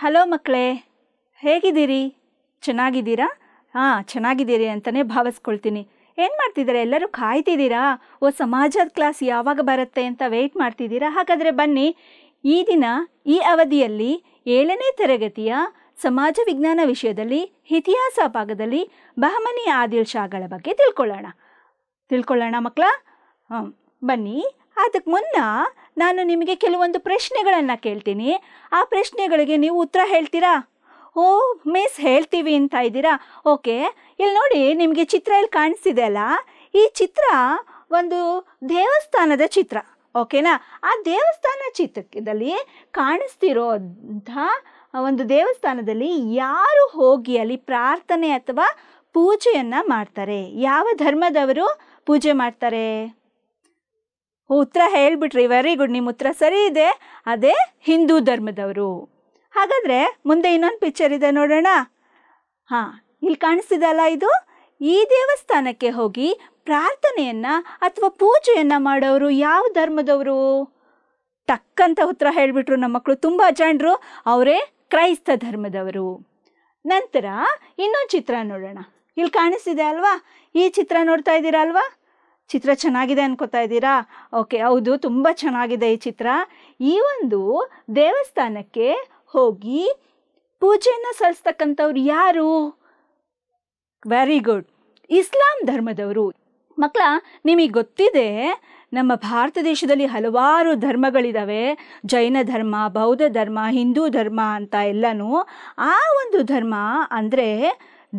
Hello ಮಕ್ಕಳೇ, ಹೇಗಿದ್ದೀರಿ? ಚೆನ್ನಾಗಿದ್ದೀರಾ? ಹಾಂ, ಚೆನ್ನಾಗಿದ್ದೀರಿ ಅಂತಲೇ ಭಾವಿಸ್ಕೊಳ್ತೀನಿ. ಏನು ಮಾಡ್ತಿದ್ದೀರಾ? ಎಲ್ಲರೂ ಕಾಯ್ತಿದ್ದೀರಾ? ಓ, ಸಮಾಜದ ಕ್ಲಾಸ್ ಯಾವಾಗ ಬರುತ್ತೆ ಅಂತ ವೆಯ್ಟ್ ಮಾಡ್ತಿದ್ದೀರಾ? ಹಾಗಾದರೆ ಬನ್ನಿ, ಈ ದಿನ ಈ ಅವಧಿಯಲ್ಲಿ 7ನೇ ತರಗತಿಯ ಸಮಾಜ ವಿಜ್ಞಾನ ವಿಷಯದಲ್ಲಿ ಇತಿಹಾಸ ಭಾಗದಲ್ಲಿ ಬಹಮನಿ ಆದಿಲ್ ಶಾಹಗಳ ಬಗ್ಗೆ ತಿಳ್ಕೊಳ್ಳೋಣ ಮಕ್ಕಳ. ಹಾಂ ಬನ್ನಿ. ಅದಕ್ಕೆ ಮುನ್ನ ನಾನು ನಿಮಗೆ ಕೆಲವೊಂದು ಪ್ರಶ್ನೆಗಳನ್ನು ಕೇಳ್ತೀನಿ. ಆ ಪ್ರಶ್ನೆಗಳಿಗೆ ನೀವು ಉತ್ತರ ಹೇಳ್ತೀರಾ? ಓ ಮಿಸ್, ಹೇಳ್ತೀವಿ ಅಂತ ಇದ್ದೀರಾ? ಓಕೆ, ಇಲ್ಲಿ ನೋಡಿ, ನಿಮಗೆ ಚಿತ್ರ ಇಲ್ಲಿ ಕಾಣಿಸ್ತಿದೆ ಅಲ್ಲ, ಈ ಚಿತ್ರ ಒಂದು ದೇವಸ್ಥಾನದ ಚಿತ್ರ. ಓಕೆನಾ? ಆ ದೇವಸ್ಥಾನ ಚಿತ್ರದಲ್ಲಿ ಕಾಣಿಸ್ತಿರೋಂಥ ಒಂದು ದೇವಸ್ಥಾನದಲ್ಲಿ ಯಾರು ಹೋಗಿ ಅಲ್ಲಿ ಪ್ರಾರ್ಥನೆ ಅಥವಾ ಪೂಜೆಯನ್ನು ಮಾಡ್ತಾರೆ? ಯಾವ ಧರ್ಮದವರು ಪೂಜೆ ಮಾಡ್ತಾರೆ? ಉತ್ತರ ಹೇಳಿಬಿಟ್ರಿ, ವೆರಿ ಗುಡ್. ನಿಮ್ಮ ಉತ್ತರ ಸರಿ ಇದೆ, ಅದೇ ಹಿಂದೂ ಧರ್ಮದವರು. ಹಾಗಾದರೆ ಮುಂದೆ ಇನ್ನೊಂದು ಪಿಕ್ಚರ್ ಇದೆ, ನೋಡೋಣ. ಹಾಂ, ಇಲ್ಲಿ ಕಾಣಿಸ್ತಿದೆಯಲ್ಲ, ಇದು ಈ ದೇವಸ್ಥಾನಕ್ಕೆ ಹೋಗಿ ಪ್ರಾರ್ಥನೆಯನ್ನು ಅಥವಾ ಪೂಜೆಯನ್ನು ಮಾಡೋರು ಯಾವ ಧರ್ಮದವರು? ಟಕ್ಕಂತ ಉತ್ತರ ಹೇಳಿಬಿಟ್ರು ನಮ್ಮ ಮಕ್ಕಳು, ತುಂಬ ಜನರು. ಅವರೇ ಕ್ರೈಸ್ತ ಧರ್ಮದವರು. ನಂತರ ಇನ್ನೊಂದು ಚಿತ್ರ ನೋಡೋಣ, ಇಲ್ಲಿ ಕಾಣಿಸ್ತಿದೆ ಅಲ್ವಾ, ಈ ಚಿತ್ರ ನೋಡ್ತಾ ಇದ್ದೀರಾ ಅಲ್ವಾ, ಚಿತ್ರ ಚೆನ್ನಾಗಿದೆ ಅನ್ಕೋತಾ ಇದ್ದೀರಾ? ಓಕೆ, ಹೌದು, ತುಂಬ ಚೆನ್ನಾಗಿದೆ ಈ ಚಿತ್ರ. ಈ ಒಂದು ದೇವಸ್ಥಾನಕ್ಕೆ ಹೋಗಿ ಪೂಜೆಯನ್ನು ಸಲ್ಲಿಸ್ತಕ್ಕಂಥವ್ರು ಯಾರು? ವೆರಿ ಗುಡ್, ಇಸ್ಲಾಂ ಧರ್ಮದವರು. ಮಕ್ಕಳ, ನಿಮಗೆ ಗೊತ್ತಿದೆ ನಮ್ಮ ಭಾರತ ದೇಶದಲ್ಲಿ ಹಲವಾರು ಧರ್ಮಗಳಿದ್ದಾವೆ, ಜೈನ ಧರ್ಮ, ಬೌದ್ಧ ಧರ್ಮ, ಹಿಂದೂ ಧರ್ಮ ಅಂತ ಎಲ್ಲನೂ. ಆ ಒಂದು ಧರ್ಮ ಅಂದರೆ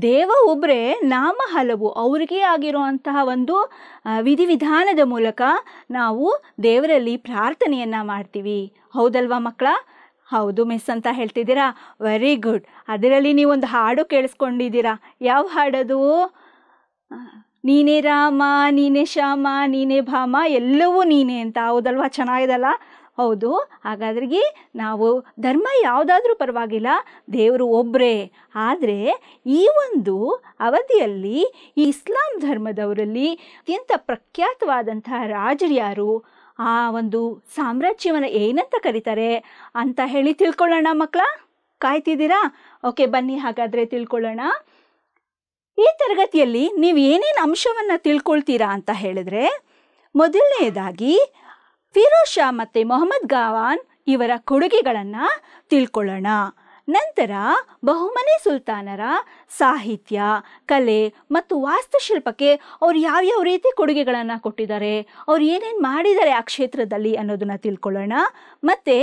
ದೇವ ಒಬ್ಬರೇ, ನಾಮ ಹಲವು. ಅವರಿಗೆ ಆಗಿರುವಂತಹ ಒಂದು ವಿಧಿವಿಧಾನದ ಮೂಲಕ ನಾವು ದೇವರಲ್ಲಿ ಪ್ರಾರ್ಥನೆಯನ್ನು ಮಾಡ್ತೀವಿ, ಹೌದಲ್ವಾ ಮಕ್ಕಳ? ಹೌದು ಮಿಸ್ ಅಂತ ಹೇಳ್ತಿದ್ದೀರಾ, ವೆರಿ ಗುಡ್. ಅದರಲ್ಲಿ ನೀವೊಂದು ಹಾಡು ಕೇಳಿಸ್ಕೊಂಡಿದ್ದೀರಾ, ಯಾವ ಹಾಡದು? ನೀನೇ ರಾಮ, ನೀನೇ ಶ್ಯಾಮ, ನೀನೇ ಭಾಮ, ಎಲ್ಲವೂ ನೀನೇ ಅಂತ, ಹೌದಲ್ವಾ? ಚೆನ್ನಾಗಿದಲ್ಲ? ಹೌದು. ಹಾಗಾದ್ರಿಗೆ ನಾವು ಧರ್ಮ ಯಾವುದಾದ್ರೂ ಪರವಾಗಿಲ್ಲ, ದೇವರು ಒಬ್ಬರೇ. ಆದರೆ ಈ ಒಂದು ಅವಧಿಯಲ್ಲಿ ಈ ಇಸ್ಲಾಂ ಧರ್ಮದವರಲ್ಲಿ ಅತ್ಯಂತ ಪ್ರಖ್ಯಾತವಾದಂತಹ ರಾಜರು ಯಾರು, ಆ ಒಂದು ಸಾಮ್ರಾಜ್ಯವನ್ನು ಏನಂತ ಕರೀತಾರೆ ಅಂತ ಹೇಳಿ ತಿಳ್ಕೊಳ್ಳೋಣ ಮಕ್ಕಳ. ಕಾಯ್ತಿದ್ದೀರಾ? ಓಕೆ ಬನ್ನಿ, ಹಾಗಾದರೆ ತಿಳ್ಕೊಳ್ಳೋಣ. ಈ ತರಗತಿಯಲ್ಲಿ ನೀವು ಏನೇನು ಅಂಶವನ್ನು ತಿಳ್ಕೊಳ್ತೀರಾ ಅಂತ ಹೇಳಿದ್ರೆ, ಮೊದಲನೆಯದಾಗಿ ಫಿರೋಜ್ ಶಾ ಮತ್ತು ಮೊಹಮ್ಮದ್ ಗಾವಾನ್ ಇವರ ಕೊಡುಗೆಗಳನ್ನು ತಿಳ್ಕೊಳ್ಳೋಣ. ನಂತರ ಬಹುಮನಿ ಸುಲ್ತಾನರ ಸಾಹಿತ್ಯ, ಕಲೆ ಮತ್ತು ವಾಸ್ತುಶಿಲ್ಪಕ್ಕೆ ಅವ್ರು ಯಾವ್ಯಾವ ರೀತಿ ಕೊಡುಗೆಗಳನ್ನು ಕೊಟ್ಟಿದ್ದಾರೆ, ಅವ್ರು ಏನೇನು ಮಾಡಿದ್ದಾರೆ ಆ ಕ್ಷೇತ್ರದಲ್ಲಿ ಅನ್ನೋದನ್ನು ತಿಳ್ಕೊಳ್ಳೋಣ. ಮತ್ತು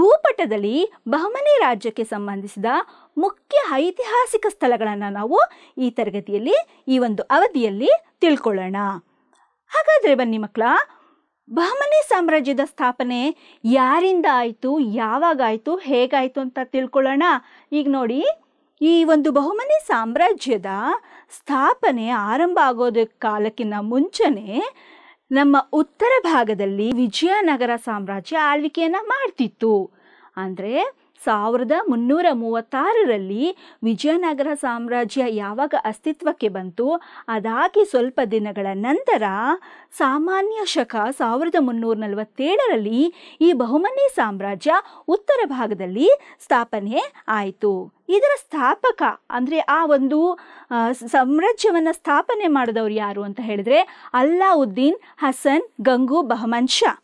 ಭೂಪಟದಲ್ಲಿ ಬಹುಮನಿ ರಾಜ್ಯಕ್ಕೆ ಸಂಬಂಧಿಸಿದ ಮುಖ್ಯ ಐತಿಹಾಸಿಕ ಸ್ಥಳಗಳನ್ನು ನಾವು ಈ ತರಗತಿಯಲ್ಲಿ ಈ ಒಂದು ಅವಧಿಯಲ್ಲಿ ತಿಳ್ಕೊಳ್ಳೋಣ. ಹಾಗಾದರೆ ಬನ್ನಿ ಮಕ್ಕಳ, ಬಹಮನಿ ಸಾಮ್ರಾಜ್ಯದ ಸ್ಥಾಪನೆ ಯಾರಿಂದ ಆಯಿತು, ಯಾವಾಗಾಯಿತು, ಹೇಗಾಯಿತು ಅಂತ ತಿಳ್ಕೊಳ್ಳೋಣ. ಈಗ ನೋಡಿ, ಈ ಒಂದು ಬಹಮನಿ ಸಾಮ್ರಾಜ್ಯದ ಸ್ಥಾಪನೆ ಆರಂಭ ಆಗೋದಕ್ಕೆ ಕಾಲಕ್ಕಿಂತ ಮುಂಚೆನೇ ನಮ್ಮ ಉತ್ತರ ಭಾಗದಲ್ಲಿ ವಿಜಯನಗರ ಸಾಮ್ರಾಜ್ಯ ಆಳ್ವಿಕೆಯನ್ನು ಮಾಡ್ತಿತ್ತು. ಅಂದರೆ 1336ರಲ್ಲಿ ವಿಜಯನಗರ ಸಾಮ್ರಾಜ್ಯ ಯಾವಾಗ ಅಸ್ತಿತ್ವಕ್ಕೆ ಬಂತು, ಅದಾಗಿ ಸ್ವಲ್ಪ ದಿನಗಳ ನಂತರ ಸಾಮಾನ್ಯ ಶಕ 1347ರಲ್ಲಿ ಈ ಬಹುಮನಿ ಸಾಮ್ರಾಜ್ಯ ಉತ್ತರ ಭಾಗದಲ್ಲಿ ಸ್ಥಾಪನೆ ಆಯಿತು. ಇದರ ಸ್ಥಾಪಕ ಅಂದರೆ ಆ ಒಂದು ಸಾಮ್ರಾಜ್ಯವನ್ನು ಸ್ಥಾಪನೆ ಮಾಡಿದವರು ಯಾರು ಅಂತ ಹೇಳಿದ್ರೆ ಅಲ್ಲಾವುದ್ದೀನ್ ಹಸನ್ ಗಂಗು ಬಹಮನ್ ಶಾ.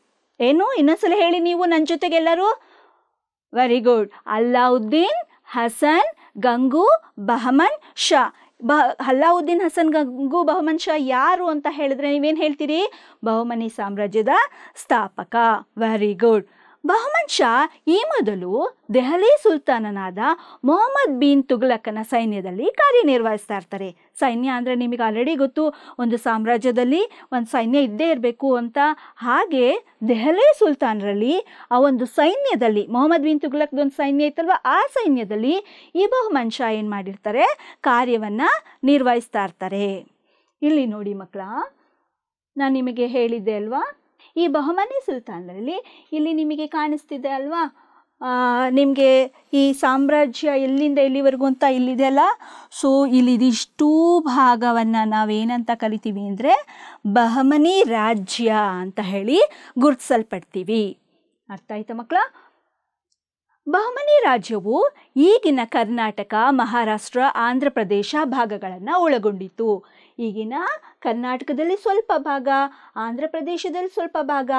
ಏನು, ಇನ್ನೊಂದ್ಸಲ ಹೇಳಿ ನೀವು ನನ್ನ ಜೊತೆಗೆಲ್ಲರೂ, ವೆರಿ ಗುಡ್, ಅಲ್ಲಾವುದ್ದೀನ್ ಹಸನ್ ಗಂಗು ಬಹಮನ್ ಶಾ. ಅಲ್ಲಾವುದ್ದೀನ್ ಹಸನ್ ಗಂಗು ಬಹಮನ್ ಶಾ ಯಾರು ಅಂತ ಹೇಳಿದ್ರೆ ನೀವೇನು ಹೇಳ್ತೀರಿ? ಬಹಮನಿ ಸಾಮ್ರಾಜ್ಯದ ಸ್ಥಾಪಕ. Very good. ಬಹಮನ್ ಶಾ ಈ ಮೊದಲು ದೆಹಲಿ ಸುಲ್ತಾನನಾದ ಮೊಹಮ್ಮದ್ ಬಿನ್ ತುಘಲಕನ ಸೈನ್ಯದಲ್ಲಿ ಕಾರ್ಯನಿರ್ವಹಿಸ್ತಾ ಇರ್ತಾರೆ. ಸೈನ್ಯ ಅಂದರೆ ನಿಮಗೆ ಆಲ್ರೆಡಿ ಗೊತ್ತು, ಒಂದು ಸಾಮ್ರಾಜ್ಯದಲ್ಲಿ ಒಂದು ಸೈನ್ಯ ಇದ್ದೇ ಇರಬೇಕು ಅಂತ. ಹಾಗೆ ದೆಹಲಿ ಸುಲ್ತಾನರಲ್ಲಿ ಆ ಒಂದು ಸೈನ್ಯದಲ್ಲಿ ಮೊಹಮ್ಮದ್ ಬಿನ್ ತುಘಲಕ್ದೊಂದು ಸೈನ್ಯ ಇತ್ತಲ್ವ, ಆ ಸೈನ್ಯದಲ್ಲಿ ಈ ಬಹಮನ್ ಶಾ ಏನು ಮಾಡಿರ್ತಾರೆ, ಕಾರ್ಯವನ್ನು ನಿರ್ವಹಿಸ್ತಾ ಇರ್ತಾರೆ. ಇಲ್ಲಿ ನೋಡಿ ಮಕ್ಕಳ, ನಾನು ನಿಮಗೆ ಹೇಳಿದ್ದೆ ಅಲ್ವಾ, ಈ ಬಹಮನಿ ಸುಲ್ತಾನರಲ್ಲಿ ಇಲ್ಲಿ ನಿಮಗೆ ಕಾಣಿಸ್ತಿದೆ ಅಲ್ವಾ, ನಿಮಗೆ ಈ ಸಾಮ್ರಾಜ್ಯ ಎಲ್ಲಿಂದ ಎಲ್ಲಿವರೆಗೂ ಅಂತ ಇಲ್ಲಿದೆಯಲ್ಲ, ಸೊ ಇಲ್ಲಿದಿಷ್ಟು ಭಾಗವನ್ನು ನಾವೇನಂತ ಕರಿತೀವಿ ಅಂದರೆ ಬಹಮನಿ ರಾಜ್ಯ ಅಂತ ಹೇಳಿ ಗುರುತಿಸಲ್ಪಡ್ತೀವಿ. ಅರ್ಥ ಆಯ್ತಾ ಮಕ್ಕಳ? ಬಹುಮನೆ ರಾಜ್ಯವು ಈಗಿನ ಕರ್ನಾಟಕ, ಮಹಾರಾಷ್ಟ್ರ, ಆಂಧ್ರ ಪ್ರದೇಶ ಭಾಗಗಳನ್ನು ಒಳಗೊಂಡಿತ್ತು. ಈಗಿನ ಕರ್ನಾಟಕದಲ್ಲಿ ಸ್ವಲ್ಪ ಭಾಗ, ಆಂಧ್ರ ಪ್ರದೇಶದಲ್ಲಿ ಸ್ವಲ್ಪ ಭಾಗ,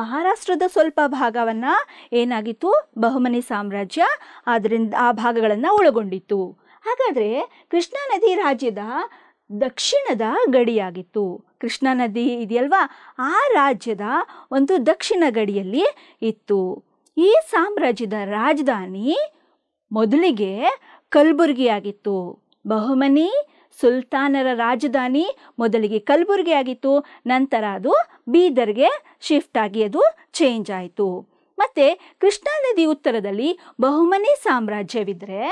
ಮಹಾರಾಷ್ಟ್ರದ ಸ್ವಲ್ಪ ಭಾಗವನ್ನು ಏನಾಗಿತ್ತು, ಬಹುಮನೆ ಸಾಮ್ರಾಜ್ಯ ಅದರಿಂದ ಆ ಭಾಗಗಳನ್ನು ಒಳಗೊಂಡಿತ್ತು. ಹಾಗಾದರೆ ಕೃಷ್ಣಾ ನದಿ ರಾಜ್ಯದ ದಕ್ಷಿಣದ ಗಡಿಯಾಗಿತ್ತು. ಕೃಷ್ಣಾ ನದಿ ಇದೆಯಲ್ವಾ, ಆ ರಾಜ್ಯದ ಒಂದು ದಕ್ಷಿಣ ಗಡಿಯಲ್ಲಿ ಇತ್ತು. ಈ ಸಾಮ್ರಾಜ್ಯದ ರಾಜಧಾನಿ ಮೊದಲಿಗೆ ಕಲಬುರಗಿಯಾಗಿತ್ತು. ಬಹುಮನಿ ಸುಲ್ತಾನರ ರಾಜಧಾನಿ ಮೊದಲಿಗೆ ಕಲಬುರಗಿಯಾಗಿತ್ತು, ನಂತರ ಅದು ಬೀದರ್ಗೆ ಶಿಫ್ಟ್ ಆಗಿ ಅದು ಚೇಂಜ್ ಆಯಿತು. ಮತ್ತು ಕೃಷ್ಣಾ ನದಿ ಉತ್ತರದಲ್ಲಿ ಬಹುಮನಿ ಸಾಮ್ರಾಜ್ಯವಿದ್ದರೆ,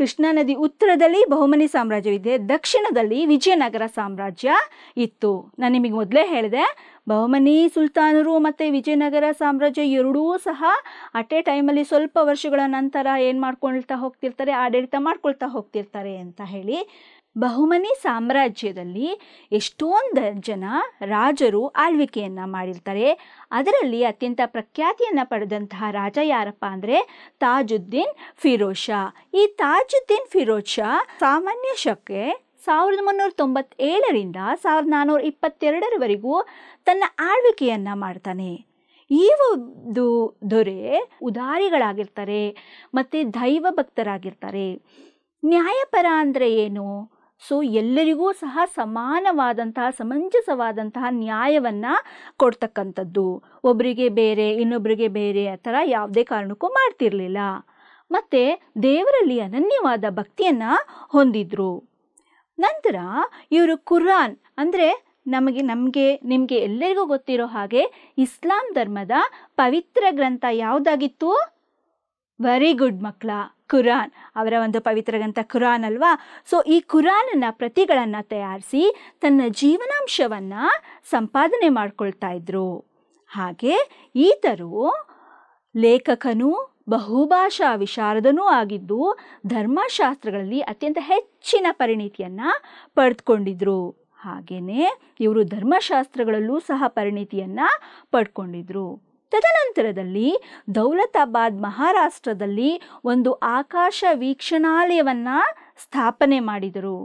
ಕೃಷ್ಣಾ ನದಿ ಉತ್ತರದಲ್ಲಿ ಬಹುಮನಿ ಸಾಮ್ರಾಜ್ಯವಿದೆ, ದಕ್ಷಿಣದಲ್ಲಿ ವಿಜಯನಗರ ಸಾಮ್ರಾಜ್ಯ ಇತ್ತು. ನಾನು ನಿಮಗೆ ಮೊದಲೇ ಹೇಳಿದೆ, ಬಹುಮನಿ ಸುಲ್ತಾನರು ಮತ್ತು ವಿಜಯನಗರ ಸಾಮ್ರಾಜ್ಯ ಎರಡೂ ಸಹ ಅಟ್ ಎ ಟೈಮಲ್ಲಿ ಸ್ವಲ್ಪ ವರ್ಷಗಳ ನಂತರ ಏನು ಮಾಡ್ಕೊಳ್ತಾ ಹೋಗ್ತಿರ್ತಾರೆ, ಆಡಳಿತ ಮಾಡ್ಕೊಳ್ತಾ ಹೋಗ್ತಿರ್ತಾರೆ ಅಂತ ಹೇಳಿ. ಬಹುಮನಿ ಸಾಮ್ರಾಜ್ಯದಲ್ಲಿ ಎಷ್ಟೊಂದು ಜನ ರಾಜರು ಆಳ್ವಿಕೆಯನ್ನು ಮಾಡಿರ್ತಾರೆ. ಅದರಲ್ಲಿ ಅತ್ಯಂತ ಪ್ರಖ್ಯಾತಿಯನ್ನು ಪಡೆದಂತಹ ರಾಜ ಯಾರಪ್ಪ ಅಂದರೆ ತಾಜುದ್ದೀನ್ ಫಿರೋಜ್ ಷಾ. ಈ ತಾಜುದ್ದೀನ್ ಫಿರೋಜ್ ಷಾ ಸಾಮಾನ್ಯ ಶಕೆ 1397ರಿಂದ 1422 ತನ್ನ ಆಳ್ವಿಕೆಯನ್ನು ಮಾಡ್ತಾನೆ. ಈ ಒಂದು ದೊರೆ ಉದಾರಿಗಳಾಗಿರ್ತಾರೆ ಮತ್ತು ದೈವ ಭಕ್ತರಾಗಿರ್ತಾರೆ. ನ್ಯಾಯಪರ ಅಂದರೆ ಏನು? ಸೊ ಎಲ್ಲರಿಗೂ ಸಹ ಸಮಾನವಾದಂತಹ, ಸಮಂಜಸವಾದಂತಹ ನ್ಯಾಯವನ್ನು ಕೊಡ್ತಕ್ಕಂಥದ್ದು. ಒಬ್ಬರಿಗೆ ಬೇರೆ, ಇನ್ನೊಬ್ಬರಿಗೆ ಬೇರೆ ಆ ಥರ ಯಾವುದೇ ಕಾರಣಕ್ಕೂ ಮಾಡ್ತಿರಲಿಲ್ಲ. ಮತ್ತು ದೇವರಲ್ಲಿ ಅನನ್ಯವಾದ ಭಕ್ತಿಯನ್ನು ಹೊಂದಿದ್ರು. ನಂತರ ಇವರು ಕುರಾನ್ ಅಂದರೆ ನಿಮಗೆ ಎಲ್ಲರಿಗೂ ಗೊತ್ತಿರೋ ಹಾಗೆ ಇಸ್ಲಾಂ ಧರ್ಮದ ಪವಿತ್ರ ಗ್ರಂಥ ಯಾವುದಾಗಿತ್ತು? ವೆರಿ ಗುಡ್ ಮಕ್ಕಳ, ಕುರಾನ್. ಅವರ ಒಂದು ಪವಿತ್ರ ಗ್ರಂಥ ಕುರಾನ್ ಅಲ್ವಾ. ಸೊ ಈ ಕುರಾನನ್ನು ಪ್ರತಿಗಳನ್ನು ತಯಾರಿಸಿ ತನ್ನ ಜೀವನಾಂಶವನ್ನು ಸಂಪಾದನೆ ಮಾಡ್ಕೊಳ್ತಾ ಇದ್ರು. ಹಾಗೆ ಈತರು ಲೇಖಕನೂ ಬಹುಭಾಷಾ ವಿಶಾರದನೂ ಆಗಿದ್ದು ಧರ್ಮಶಾಸ್ತ್ರಗಳಲ್ಲಿ ಅತ್ಯಂತ ಹೆಚ್ಚಿನ ಪರಿಣಿತಿಯನ್ನು ಪಡೆದುಕೊಂಡಿದ್ರು. ಹಾಗೆಯೇ ಇವರು ಧರ್ಮಶಾಸ್ತ್ರಗಳಲ್ಲೂ ಸಹ ಪರಿಣಿತಿಯನ್ನು ಪಡ್ಕೊಂಡಿದ್ರು. ತದನಂತರದಲ್ಲಿ ದೌಲತಾಬಾದ್ ಮಹಾರಾಷ್ಟ್ರದಲ್ಲಿ ಒಂದು ಆಕಾಶ ವೀಕ್ಷಣಾಲಯವನ್ನು ಸ್ಥಾಪನೆ ಮಾಡಿದರು.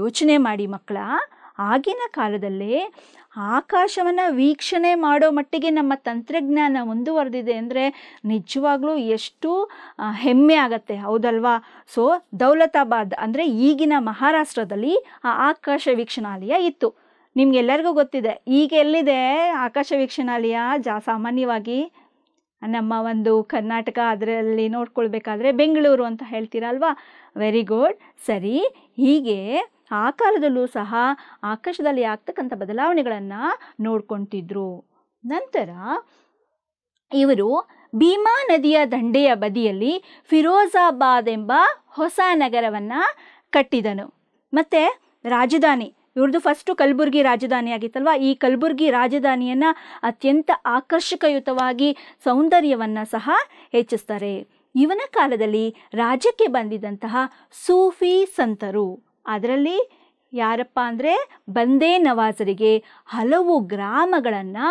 ಯೋಚನೆ ಮಾಡಿ ಮಕ್ಕಳ, ಆಗಿನ ಕಾಲದಲ್ಲೇ ಆಕಾಶವನ್ನು ವೀಕ್ಷಣೆ ಮಾಡೋ ಮಟ್ಟಿಗೆ ನಮ್ಮ ತಂತ್ರಜ್ಞಾನ ಮುಂದುವರೆದಿದೆ ಅಂದರೆ ನಿಜವಾಗ್ಲೂ ಎಷ್ಟು ಹೆಮ್ಮೆ ಆಗತ್ತೆ, ಹೌದಲ್ವಾ? ಸೊ ದೌಲತಾಬಾದ್ ಅಂದರೆ ಈಗಿನ ಮಹಾರಾಷ್ಟ್ರದಲ್ಲಿ ಆ ಆಕಾಶ ವೀಕ್ಷಣಾಲಯ ಇತ್ತು. ನಿಮಗೆಲ್ಲರಿಗೂ ಗೊತ್ತಿದೆ. ಈಗ ಎಲ್ಲಿದೆ ಆಕಾಶ ವೀಕ್ಷಣಾಲಯ? ಸಾಮಾನ್ಯವಾಗಿ ನಮ್ಮ ಒಂದು ಕರ್ನಾಟಕ, ಅದರಲ್ಲಿ ನೋಡ್ಕೊಳ್ಬೇಕಾದ್ರೆ ಬೆಂಗಳೂರು ಅಂತ ಹೇಳ್ತೀರಲ್ವಾ. ವೆರಿ ಗುಡ್, ಸರಿ. ಹೀಗೆ ಆ ಕಾಲದಲ್ಲೂ ಸಹ ಆಕಾಶದಲ್ಲಿ ಆಗ್ತಕ್ಕಂಥ ಬದಲಾವಣೆಗಳನ್ನು ನೋಡ್ಕೊತಿದ್ರು. ನಂತರ ಇವರು ಭೀಮಾ ನದಿಯ ದಂಡೆಯ ಬದಿಯಲ್ಲಿ ಫಿರೋಜಾಬಾದ್ ಎಂಬ ಹೊಸ ನಗರವನ್ನು ಕಟ್ಟಿದನು. ಮತ್ತು ರಾಜಧಾನಿ ಇವ್ರದ್ದು ಫಸ್ಟು ಕಲಬುರಗಿ ರಾಜಧಾನಿ ಆಗಿತ್ತಲ್ವ. ಈ ಕಲಬುರಗಿ ರಾಜಧಾನಿಯನ್ನು ಅತ್ಯಂತ ಆಕರ್ಷಕಯುತವಾಗಿ ಸೌಂದರ್ಯವನ್ನು ಸಹ ಹೆಚ್ಚಿಸ್ತಾರೆ. ಇವನ ಕಾಲದಲ್ಲಿ ರಾಜ್ಯಕ್ಕೆ ಬಂದಿದ್ದಂತಹ ಸೂಫಿ ಸಂತರು, ಅದರಲ್ಲಿ ಯಾರಪ್ಪ ಅಂದರೆ ಬಂದೇ ನವಾಜರಿಗೆ ಹಲವು ಗ್ರಾಮಗಳನ್ನು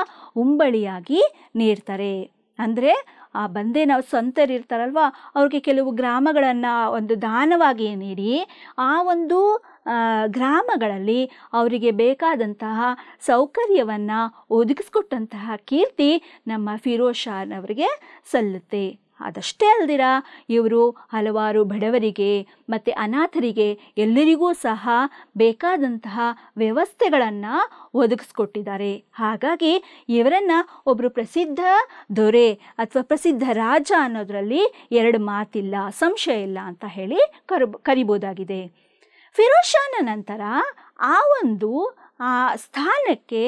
ಉಂಬಳಿಯಾಗಿ ನೀಡ್ತಾರೆ. ಅಂದರೆ ಆ ಬಂದೇ ನಾವು ಸಂತರು ಇರ್ತಾರಲ್ವ, ಅವ್ರಿಗೆ ಕೆಲವು ಗ್ರಾಮಗಳನ್ನು ಒಂದು ದಾನವಾಗಿ ನೀಡಿ ಆ ಒಂದು ಗ್ರಾಮಗಳಲ್ಲಿ ಅವರಿಗೆ ಬೇಕಾದಂತಹ ಸೌಕರ್ಯವನ್ನು ಒದಗಿಸ್ಕೊಟ್ಟಂತಹ ಕೀರ್ತಿ ನಮ್ಮ ಫಿರೋಜ್ ಷಾನವರಿಗೆ ಸಲ್ಲುತ್ತೆ. ಅದಷ್ಟೇ ಅಲ್ದಿರ ಇವರು ಹಲವಾರು ಬಡವರಿಗೆ ಮತ್ತು ಅನಾಥರಿಗೆ ಎಲ್ಲರಿಗೂ ಸಹ ಬೇಕಾದಂತಹ ವ್ಯವಸ್ಥೆಗಳನ್ನು ಒದಗಿಸ್ಕೊಟ್ಟಿದ್ದಾರೆ. ಹಾಗಾಗಿ ಇವರನ್ನು ಒಬ್ಬರು ಪ್ರಸಿದ್ಧ ದೊರೆ ಅಥವಾ ಪ್ರಸಿದ್ಧ ರಾಜ ಅನ್ನೋದರಲ್ಲಿ ಎರಡು ಮಾತಿಲ್ಲ, ಸಂಶಯ ಇಲ್ಲ ಅಂತ ಹೇಳಿ ಕರಿಬೋದಾಗಿದೆ. ಫಿರೋಜ್ ಷಾನ ನಂತರ ಆ ಒಂದು ಸ್ಥಾನಕ್ಕೆ,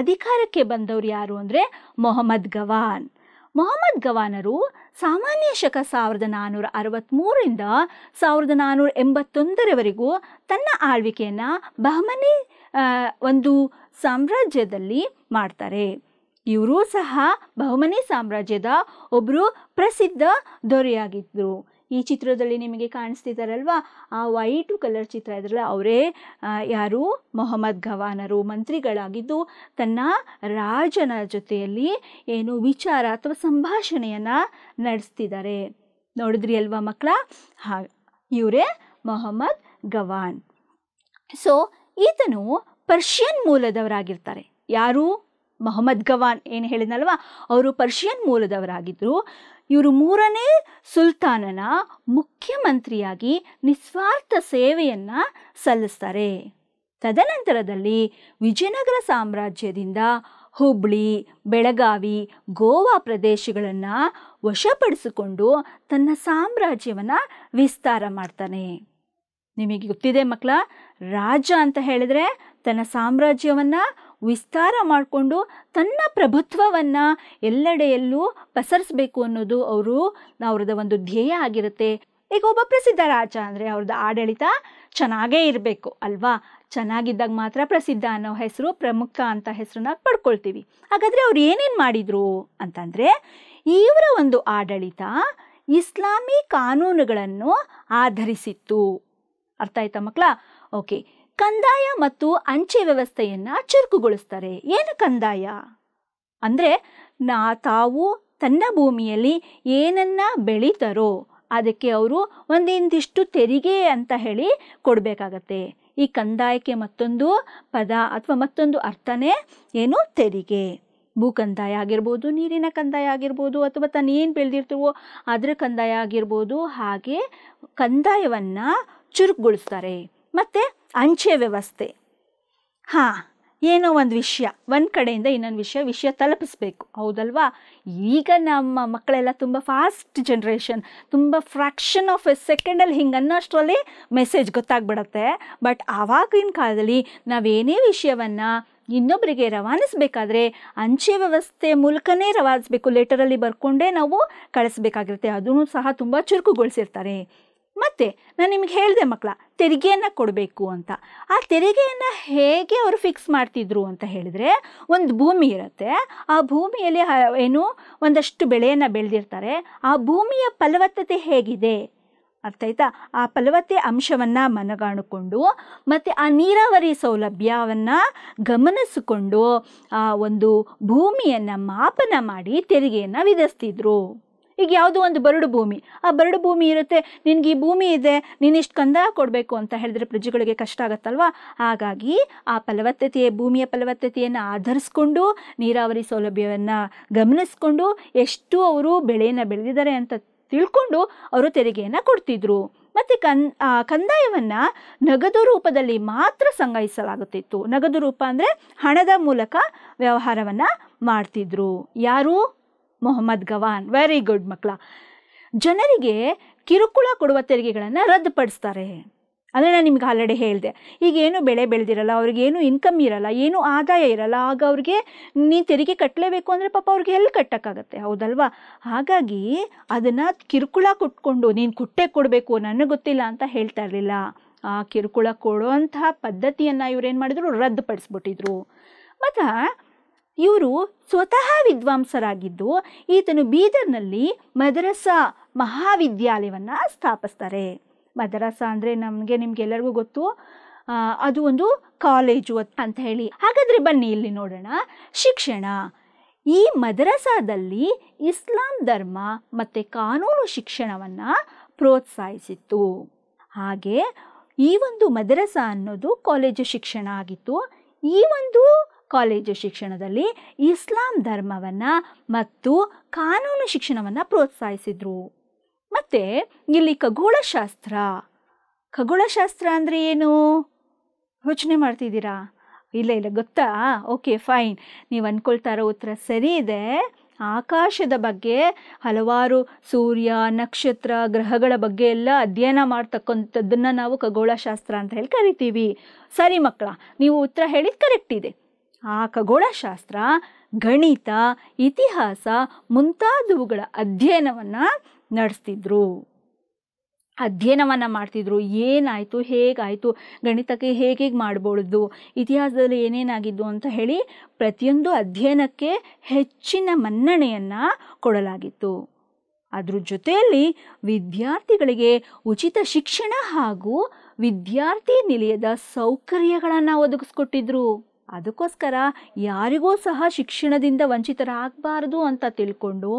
ಅಧಿಕಾರಕ್ಕೆ ಬಂದವರು ಯಾರು ಅಂದರೆ ಮೊಹಮ್ಮದ್ ಗವಾನರು ಸಾಮಾನ್ಯ ಶಕ 1463ರಿಂದ 1481 ತನ್ನ ಆಳ್ವಿಕೆಯನ್ನು ಬಹುಮನಿ ಒಂದು ಸಾಮ್ರಾಜ್ಯದಲ್ಲಿ ಮಾಡ್ತಾರೆ. ಇವರೂ ಸಹ ಬಹುಮನಿ ಸಾಮ್ರಾಜ್ಯದ ಒಬ್ಬರು ಪ್ರಸಿದ್ಧ ದೊರೆಯಾಗಿದ್ದರು. ಈ ಚಿತ್ರದಲ್ಲಿ ನಿಮಗೆ ಕಾಣಿಸ್ತಿದಾರಲ್ವಾ ಆ ವೈಟ್ ಕಲರ್ ಚಿತ್ರ ಇದ್ರಲ್ಲ ಅವರೇ ಯಾರು ಮೊಹಮ್ಮದ್ ಗವಾನರು ಮಂತ್ರಿಗಳಾಗಿದ್ದು ತನ್ನ ರಾಜನ ಜೊತೆಯಲ್ಲಿ ಏನು ವಿಚಾರ ಅಥವಾ ಸಂಭಾಷಣೆಯನ್ನು ನಡೆಸ್ತಿದ್ದಾರೆ ನೋಡಿದ್ರಿ ಅಲ್ವಾ ಮಕ್ಕಳ ಇವರೇ ಮೊಹಮ್ಮದ್ ಗವಾನ್ ಸೋ ಈತನು ಪರ್ಷಿಯನ್ ಮೂಲದವರಾಗಿರ್ತಾರೆ ಯಾರು ಮೊಹಮ್ಮದ್ ಗವಾನ್ ಏನು ಹೇಳಿದ್ನಲ್ವಾ ಅವರು ಪರ್ಷಿಯನ್ ಮೂಲದವರಾಗಿದ್ದರು ಇವರು ಮೂರನೇ ಸುಲ್ತಾನನ ಮುಖ್ಯಮಂತ್ರಿಯಾಗಿ ನಿಸ್ವಾರ್ಥ ಸೇವೆಯನ್ನು ಸಲ್ಲಿಸ್ತಾರೆ ತದನಂತರದಲ್ಲಿ ವಿಜಯನಗರ ಸಾಮ್ರಾಜ್ಯದಿಂದ ಹುಬ್ಳಿ ಬೆಳಗಾವಿ ಗೋವಾ ಪ್ರದೇಶಗಳನ್ನು ವಶಪಡಿಸಿಕೊಂಡು ತನ್ನ ಸಾಮ್ರಾಜ್ಯವನ್ನು ವಿಸ್ತಾರ ಮಾಡ್ತಾನೆ ನಿಮಗೆ ಗೊತ್ತಿದೆ ಮಕ್ಕಳ ರಾಜ ಅಂತ ಹೇಳಿದರೆ ತನ್ನ ಸಾಮ್ರಾಜ್ಯವನ್ನು ವಿಸ್ತಾರ ಮಾಡಿಕೊಂಡು ತನ್ನ ಪ್ರಭುತ್ವವನ್ನು ಎಲ್ಲೆಡೆಯಲ್ಲೂ ಪಸರಿಸಬೇಕು ಅನ್ನೋದು ಅವರದ ಒಂದು ಧ್ಯೇಯ ಆಗಿರುತ್ತೆ ಈಗ ಒಬ್ಬ ಪ್ರಸಿದ್ಧ ರಾಜ ಅಂದರೆ ಅವ್ರದ್ದು ಆಡಳಿತ ಚೆನ್ನಾಗೇ ಇರಬೇಕು ಅಲ್ವಾ ಚೆನ್ನಾಗಿದ್ದಾಗ ಮಾತ್ರ ಪ್ರಸಿದ್ಧ ಅನ್ನೋ ಹೆಸರು ಪ್ರಮುಖ ಅಂತ ಹೆಸರನ್ನ ಪಡ್ಕೊಳ್ತೀವಿ ಹಾಗಾದರೆ ಅವ್ರು ಏನೇನು ಮಾಡಿದರು ಅಂತಂದರೆ ಇವರ ಒಂದು ಆಡಳಿತ ಇಸ್ಲಾಮಿ ಕಾನೂನುಗಳನ್ನು ಆಧರಿಸಿತ್ತು ಅರ್ಥ ಆಯ್ತಾ ಮಕ್ಕಳ ಓಕೆ ಕಂದಾಯ ಮತ್ತು ಅಂಚೆ ವ್ಯವಸ್ಥೆಯನ್ನು ಚುರುಕುಗೊಳಿಸ್ತಾರೆ ಏನು ಕಂದಾಯ ಅಂದರೆ ತಾವು ತನ್ನ ಭೂಮಿಯಲ್ಲಿ ಏನನ್ನು ಬೆಳೀತಾರೋ ಅದಕ್ಕೆ ಅವರು ಒಂದಿಂದಿಷ್ಟು ತೆರಿಗೆ ಅಂತ ಹೇಳಿ ಕೊಡಬೇಕಾಗತ್ತೆ ಈ ಕಂದಾಯಕ್ಕೆ ಮತ್ತೊಂದು ಪದ ಅಥವಾ ಮತ್ತೊಂದು ಅರ್ಥನೇ ಏನು ತೆರಿಗೆ ಭೂ ಕಂದಾಯ ಆಗಿರ್ಬೋದು ನೀರಿನ ಕಂದಾಯ ಆಗಿರ್ಬೋದು ಅಥವಾ ತಾನೇನು ಬೆಳೆದಿರ್ತೀವೋ ಅದರ ಕಂದಾಯ ಆಗಿರ್ಬೋದು ಹಾಗೆ ಕಂದಾಯವನ್ನು ಚುರುಕುಗೊಳಿಸ್ತಾರೆ ಮತ್ತು ಅಂಚೆ ವ್ಯವಸ್ಥೆ ಹಾಂ ಏನೋ ಒಂದು ವಿಷಯ ಒಂದು ಕಡೆಯಿಂದ ಇನ್ನೊಂದು ವಿಷಯ ತಲುಪಿಸ್ಬೇಕು ಹೌದಲ್ವಾ ಈಗ ನಮ್ಮ ಮಕ್ಕಳೆಲ್ಲ ತುಂಬ ಫಾಸ್ಟ್ ಜನ್ರೇಷನ್ ತುಂಬ ಫ್ರ್ಯಾಕ್ಷನ್ ಆಫ್ ಎ ಸೆಕೆಂಡಲ್ಲಿ ಹಿಂಗೆ ಅನ್ನೋಷ್ಟರಲ್ಲಿ ಮೆಸೇಜ್ ಗೊತ್ತಾಗ್ಬಿಡತ್ತೆ ಬಟ್ ಆವಾಗಿನ ಕಾಲದಲ್ಲಿ ನಾವೇನೇ ವಿಷಯವನ್ನು ಇನ್ನೊಬ್ಬರಿಗೆ ರವಾನಿಸಬೇಕಾದ್ರೆ ಅಂಚೆ ವ್ಯವಸ್ಥೆ ಮೂಲಕನೇ ರವಾನಿಸಬೇಕು ಲೆಟರಲ್ಲಿ ಬರ್ಕೊಂಡೇ ನಾವು ಕಳಿಸ್ಬೇಕಾಗಿರುತ್ತೆ ಅದೂ ಸಹ ತುಂಬ ಚುರುಕುಗೊಳಿಸಿರ್ತಾರೆ ಮತ್ತು ನಾನು ನಿಮಗೆ ಹೇಳಿದೆ ಮಕ್ಕಳ ತೆರಿಗೆಯನ್ನು ಕೊಡಬೇಕು ಅಂತ ಆ ತೆರಿಗೆಯನ್ನು ಹೇಗೆ ಅವರು ಫಿಕ್ಸ್ ಮಾಡ್ತಿದ್ರು ಅಂತ ಹೇಳಿದರೆ ಒಂದು ಭೂಮಿ ಇರುತ್ತೆ ಆ ಭೂಮಿಯಲ್ಲಿ ಏನು ಒಂದಷ್ಟು ಬೆಳೆಯನ್ನು ಬೆಳೆದಿರ್ತಾರೆ ಆ ಭೂಮಿಯ ಫಲವತ್ತತೆ ಹೇಗಿದೆ ಅರ್ಥ ಆಯ್ತಾ ಆ ಫಲವತ್ತೆ ಅಂಶವನ್ನು ಮನಗಾಣಿಕೊಂಡು ಮತ್ತು ಆ ನೀರಾವರಿ ಸೌಲಭ್ಯವನ್ನು ಗಮನಿಸಿಕೊಂಡು ಆ ಒಂದು ಭೂಮಿಯನ್ನು ಮಾಪನ ಮಾಡಿ ತೆರಿಗೆಯನ್ನು ವಿಧಿಸ್ತಿದ್ರು ಈಗ ಯಾವುದೋ ಒಂದು ಬರಡು ಭೂಮಿ ಆ ಬರಡು ಭೂಮಿ ಇರುತ್ತೆ ನಿನಗೆ ಈ ಭೂಮಿ ಇದೆ ನೀನು ಇಷ್ಟು ಕಂದಾಯ ಕೊಡಬೇಕು ಅಂತ ಹೇಳಿದ್ರೆ ಪ್ರಜೆಗಳಿಗೆ ಕಷ್ಟ ಆಗುತ್ತಲ್ವಾ ಹಾಗಾಗಿ ಆ ಭೂಮಿಯ ಫಲವತ್ತತೆಯನ್ನು ಆಧರಿಸಿಕೊಂಡು ನೀರಾವರಿ ಸೌಲಭ್ಯವನ್ನು ಗಮನಿಸಿಕೊಂಡು ಎಷ್ಟು ಅವರು ಬೆಳೆಯನ್ನು ಬೆಳೆದಿದ್ದಾರೆ ಅಂತ ತಿಳ್ಕೊಂಡು ಅವರು ತೆರಿಗೆಯನ್ನು ಕೊಡ್ತಿದ್ರು ಮತ್ತು ಕಂದಾಯವನ್ನು ನಗದು ರೂಪದಲ್ಲಿ ಮಾತ್ರ ಸಂಗ್ರಹಿಸಲಾಗುತ್ತಿತ್ತು ನಗದು ರೂಪ ಅಂದರೆ ಹಣದ ಮೂಲಕ ವ್ಯವಹಾರವನ್ನು ಮಾಡ್ತಿದ್ರು ಯಾರು ಮೊಹಮ್ಮದ್ ಗವಾನ್ ವೆರಿ ಗುಡ್ ಮಕ್ಕಳ ಜನರಿಗೆ ಕಿರುಕುಳ ಕೊಡುವ ತೆರಿಗೆಗಳನ್ನು ರದ್ದುಪಡಿಸ್ತಾರೆ ಅಂದರೆ ನಾನು ನಿಮ್ಗೆ ಆಲ್ರೆಡಿ ಹೇಳಿದೆ ಈಗೇನು ಬೆಳೆ ಬೆಳೆದಿರಲ್ಲ ಅವ್ರಿಗೇನು ಇನ್ಕಮ್ ಇರಲ್ಲ ಏನು ಆದಾಯ ಇರಲ್ಲ ಆಗ ಅವ್ರಿಗೆ ನೀ ತೆರಿಗೆ ಕಟ್ಟಲೇಬೇಕು ಅಂದರೆ ಪಾಪ ಅವ್ರಿಗೆ ಎಲ್ಲಿ ಕಟ್ಟೋಕ್ಕಾಗತ್ತೆ ಹೌದಲ್ವಾ ಹಾಗಾಗಿ ಅದನ್ನು ಕಿರುಕುಳ ಕೊಟ್ಕೊಂಡು ನೀನು ಕೊಟ್ಟೆ ಕೊಡಬೇಕು ನನಗೆ ಗೊತ್ತಿಲ್ಲ ಅಂತ ಹೇಳ್ತಾ ಇರಲಿಲ್ಲ ಆ ಕಿರುಕುಳ ಕೊಡುವಂತಹ ಪದ್ಧತಿಯನ್ನು ಇವರೇನು ಮಾಡಿದ್ರು ರದ್ದುಪಡಿಸ್ಬಿಟ್ಟಿದ್ರು ಮತ್ತು ಇವರು ಸ್ವತಃ ವಿದ್ವಾಂಸರಾಗಿದ್ದು ಈತನು ಬೀದರ್ನಲ್ಲಿ ಮದರಸಾ ಮಹಾವಿದ್ಯಾಲಯವನ್ನು ಸ್ಥಾಪಿಸ್ತಾರೆ ಮದರಸಾ ಅಂದರೆ ನಿಮಗೆಲ್ಲರಿಗೂ ಗೊತ್ತು ಅದು ಒಂದು ಕಾಲೇಜು ಅಂತ ಹೇಳಿ ಹಾಗಾದರೆ ಬನ್ನಿ ಇಲ್ಲಿ ನೋಡೋಣ ಶಿಕ್ಷಣ ಈ ಮದರಸಾದಲ್ಲಿ ಇಸ್ಲಾಂ ಧರ್ಮ ಮತ್ತು ಕಾನೂನು ಶಿಕ್ಷಣವನ್ನು ಪ್ರೋತ್ಸಾಹಿಸಿತ್ತು ಹಾಗೆ ಈ ಒಂದು ಮದರಸಾ ಅನ್ನೋದು ಕಾಲೇಜು ಶಿಕ್ಷಣ ಆಗಿತ್ತು ಈ ಒಂದು ಕಾಲೇಜು ಶಿಕ್ಷಣದಲ್ಲಿ ಇಸ್ಲಾಂ ಧರ್ಮವನ್ನು ಮತ್ತು ಕಾನೂನು ಶಿಕ್ಷಣವನ್ನು ಪ್ರೋತ್ಸಾಹಿಸಿದರು ಮತ್ತು ಇಲ್ಲಿ ಖಗೋಳಶಾಸ್ತ್ರ ಅಂದರೆ ಏನು ಯೋಚನೆ ಮಾಡ್ತಿದ್ದೀರಾ ಇಲ್ಲ ಇಲ್ಲ ಗೊತ್ತಾ ಓಕೆ ಫೈನ್ ನೀವು ಅಂದ್ಕೊಳ್ತಾ ಇರೋ ಉತ್ತರ ಸರಿ ಇದೆ ಆಕಾಶದ ಬಗ್ಗೆ ಹಲವಾರು ಸೂರ್ಯ ನಕ್ಷತ್ರ ಗ್ರಹಗಳ ಬಗ್ಗೆ ಎಲ್ಲ ಅಧ್ಯಯನ ಮಾಡ್ತಕ್ಕಂಥದ್ದನ್ನು ನಾವು ಖಗೋಳಶಾಸ್ತ್ರ ಅಂತ ಹೇಳಿ ಕರಿತೀವಿ ಸರಿ ಮಕ್ಕಳ ನೀವು ಉತ್ತರ ಹೇಳಿದ್ದು ಕರೆಕ್ಟ್ ಇದೆ ಆ ಖಗೋಳಶಾಸ್ತ್ರ ಗಣಿತ ಇತಿಹಾಸ ಮುಂತಾದವುಗಳ ಅಧ್ಯಯನವನ್ನು ನಡೆಸ್ತಿದ್ರು ಅಧ್ಯಯನವನ್ನು ಮಾಡ್ತಿದ್ರು ಏನಾಯಿತು ಹೇಗಾಯಿತು ಗಣಿತಕ್ಕೆ ಹೇಗೆ ಮಾಡ್ಬೋದು ಇತಿಹಾಸದಲ್ಲಿ ಏನೇನಾಗಿದ್ದು ಅಂತ ಹೇಳಿ ಪ್ರತಿಯೊಂದು ಅಧ್ಯಯನಕ್ಕೆ ಹೆಚ್ಚಿನ ಮನ್ನಣೆಯನ್ನು ಕೊಡಲಾಗಿತ್ತು ಅದ್ರ ಜೊತೆಯಲ್ಲಿ ವಿದ್ಯಾರ್ಥಿಗಳಿಗೆ ಉಚಿತ ಶಿಕ್ಷಣ ಹಾಗೂ ವಿದ್ಯಾರ್ಥಿ ನಿಲಯದ ಸೌಕರ್ಯಗಳನ್ನು ಒದಗಿಸಿಕೊಟ್ಟಿದ್ರು। ಅದಕ್ಕೋಸ್ಕರ ಯಾರಿಗೂ ಸಹ ಶಿಕ್ಷಣದಿಂದ ವಂಚಿತರಾಗಬಾರದು ಅಂತ ತಿಳ್ಕೊಂಡು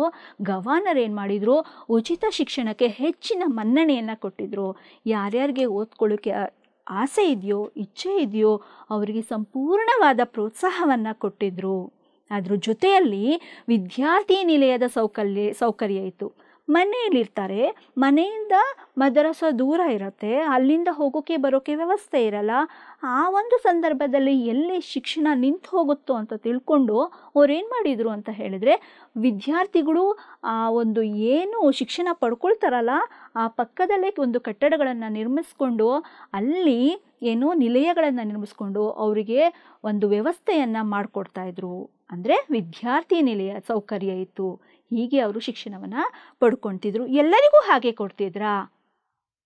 ಗವರ್ನರ್ ಏನು ಮಾಡಿದ್ರು, ಉಚಿತ ಶಿಕ್ಷಣಕ್ಕೆ ಹೆಚ್ಚಿನ ಮನ್ನಣೆಯನ್ನು ಕೊಟ್ಟಿದ್ರು। ಯಾರ್ಯಾರಿಗೆ ಓದ್ಕೊಳ್ಳೋಕೆ ಆಸೆ ಇದೆಯೋ ಇಚ್ಛೆ ಇದೆಯೋ ಅವರಿಗೆ ಸಂಪೂರ್ಣವಾದ ಪ್ರೋತ್ಸಾಹವನ್ನು ಕೊಟ್ಟಿದ್ರು। ಅದ್ರ ಜೊತೆಯಲ್ಲಿ ವಿದ್ಯಾರ್ಥಿ ನಿಲಯದ ಸೌಕರ್ಯ ಇತ್ತು। ಮನೆಯಲ್ಲಿರ್ತಾರೆ, ಮನೆಯಿಂದ ಮದರಸ ದೂರ ಇರುತ್ತೆ, ಅಲ್ಲಿಂದ ಹೋಗೋಕ್ಕೆ ಬರೋಕ್ಕೆ ವ್ಯವಸ್ಥೆ ಇರಲ್ಲ। ಆ ಒಂದು ಸಂದರ್ಭದಲ್ಲಿ ಎಲ್ಲಿ ಶಿಕ್ಷಣ ನಿಂತು ಹೋಗುತ್ತೋ ಅಂತ ತಿಳ್ಕೊಂಡು ಅವ್ರೇನು ಮಾಡಿದರು ಅಂತ ಹೇಳಿದರೆ, ವಿದ್ಯಾರ್ಥಿಗಳು ಆ ಒಂದು ಏನು ಶಿಕ್ಷಣ ಪಡ್ಕೊಳ್ತಾರಲ್ಲ ಆ ಪಕ್ಕದಲ್ಲೇ ಒಂದು ಕಟ್ಟಡಗಳನ್ನು ನಿರ್ಮಿಸ್ಕೊಂಡು ಅಲ್ಲಿ ಏನೋ ನಿಲಯಗಳನ್ನು ನಿರ್ಮಿಸ್ಕೊಂಡು ಅವರಿಗೆ ಒಂದು ವ್ಯವಸ್ಥೆಯನ್ನು ಮಾಡಿಕೊಡ್ತಾಯಿದ್ರು। ಅಂದರೆ ವಿದ್ಯಾರ್ಥಿ ನಿಲಯ ಸೌಕರ್ಯ ಇತ್ತು। ಹೀಗೆ ಅವರು ಶಿಕ್ಷಣವನ್ನು ಪಡ್ಕೊಳ್ತಿದ್ರು। ಎಲ್ಲರಿಗೂ ಹಾಗೆ ಕೊಡ್ತಿದ್ರಾ?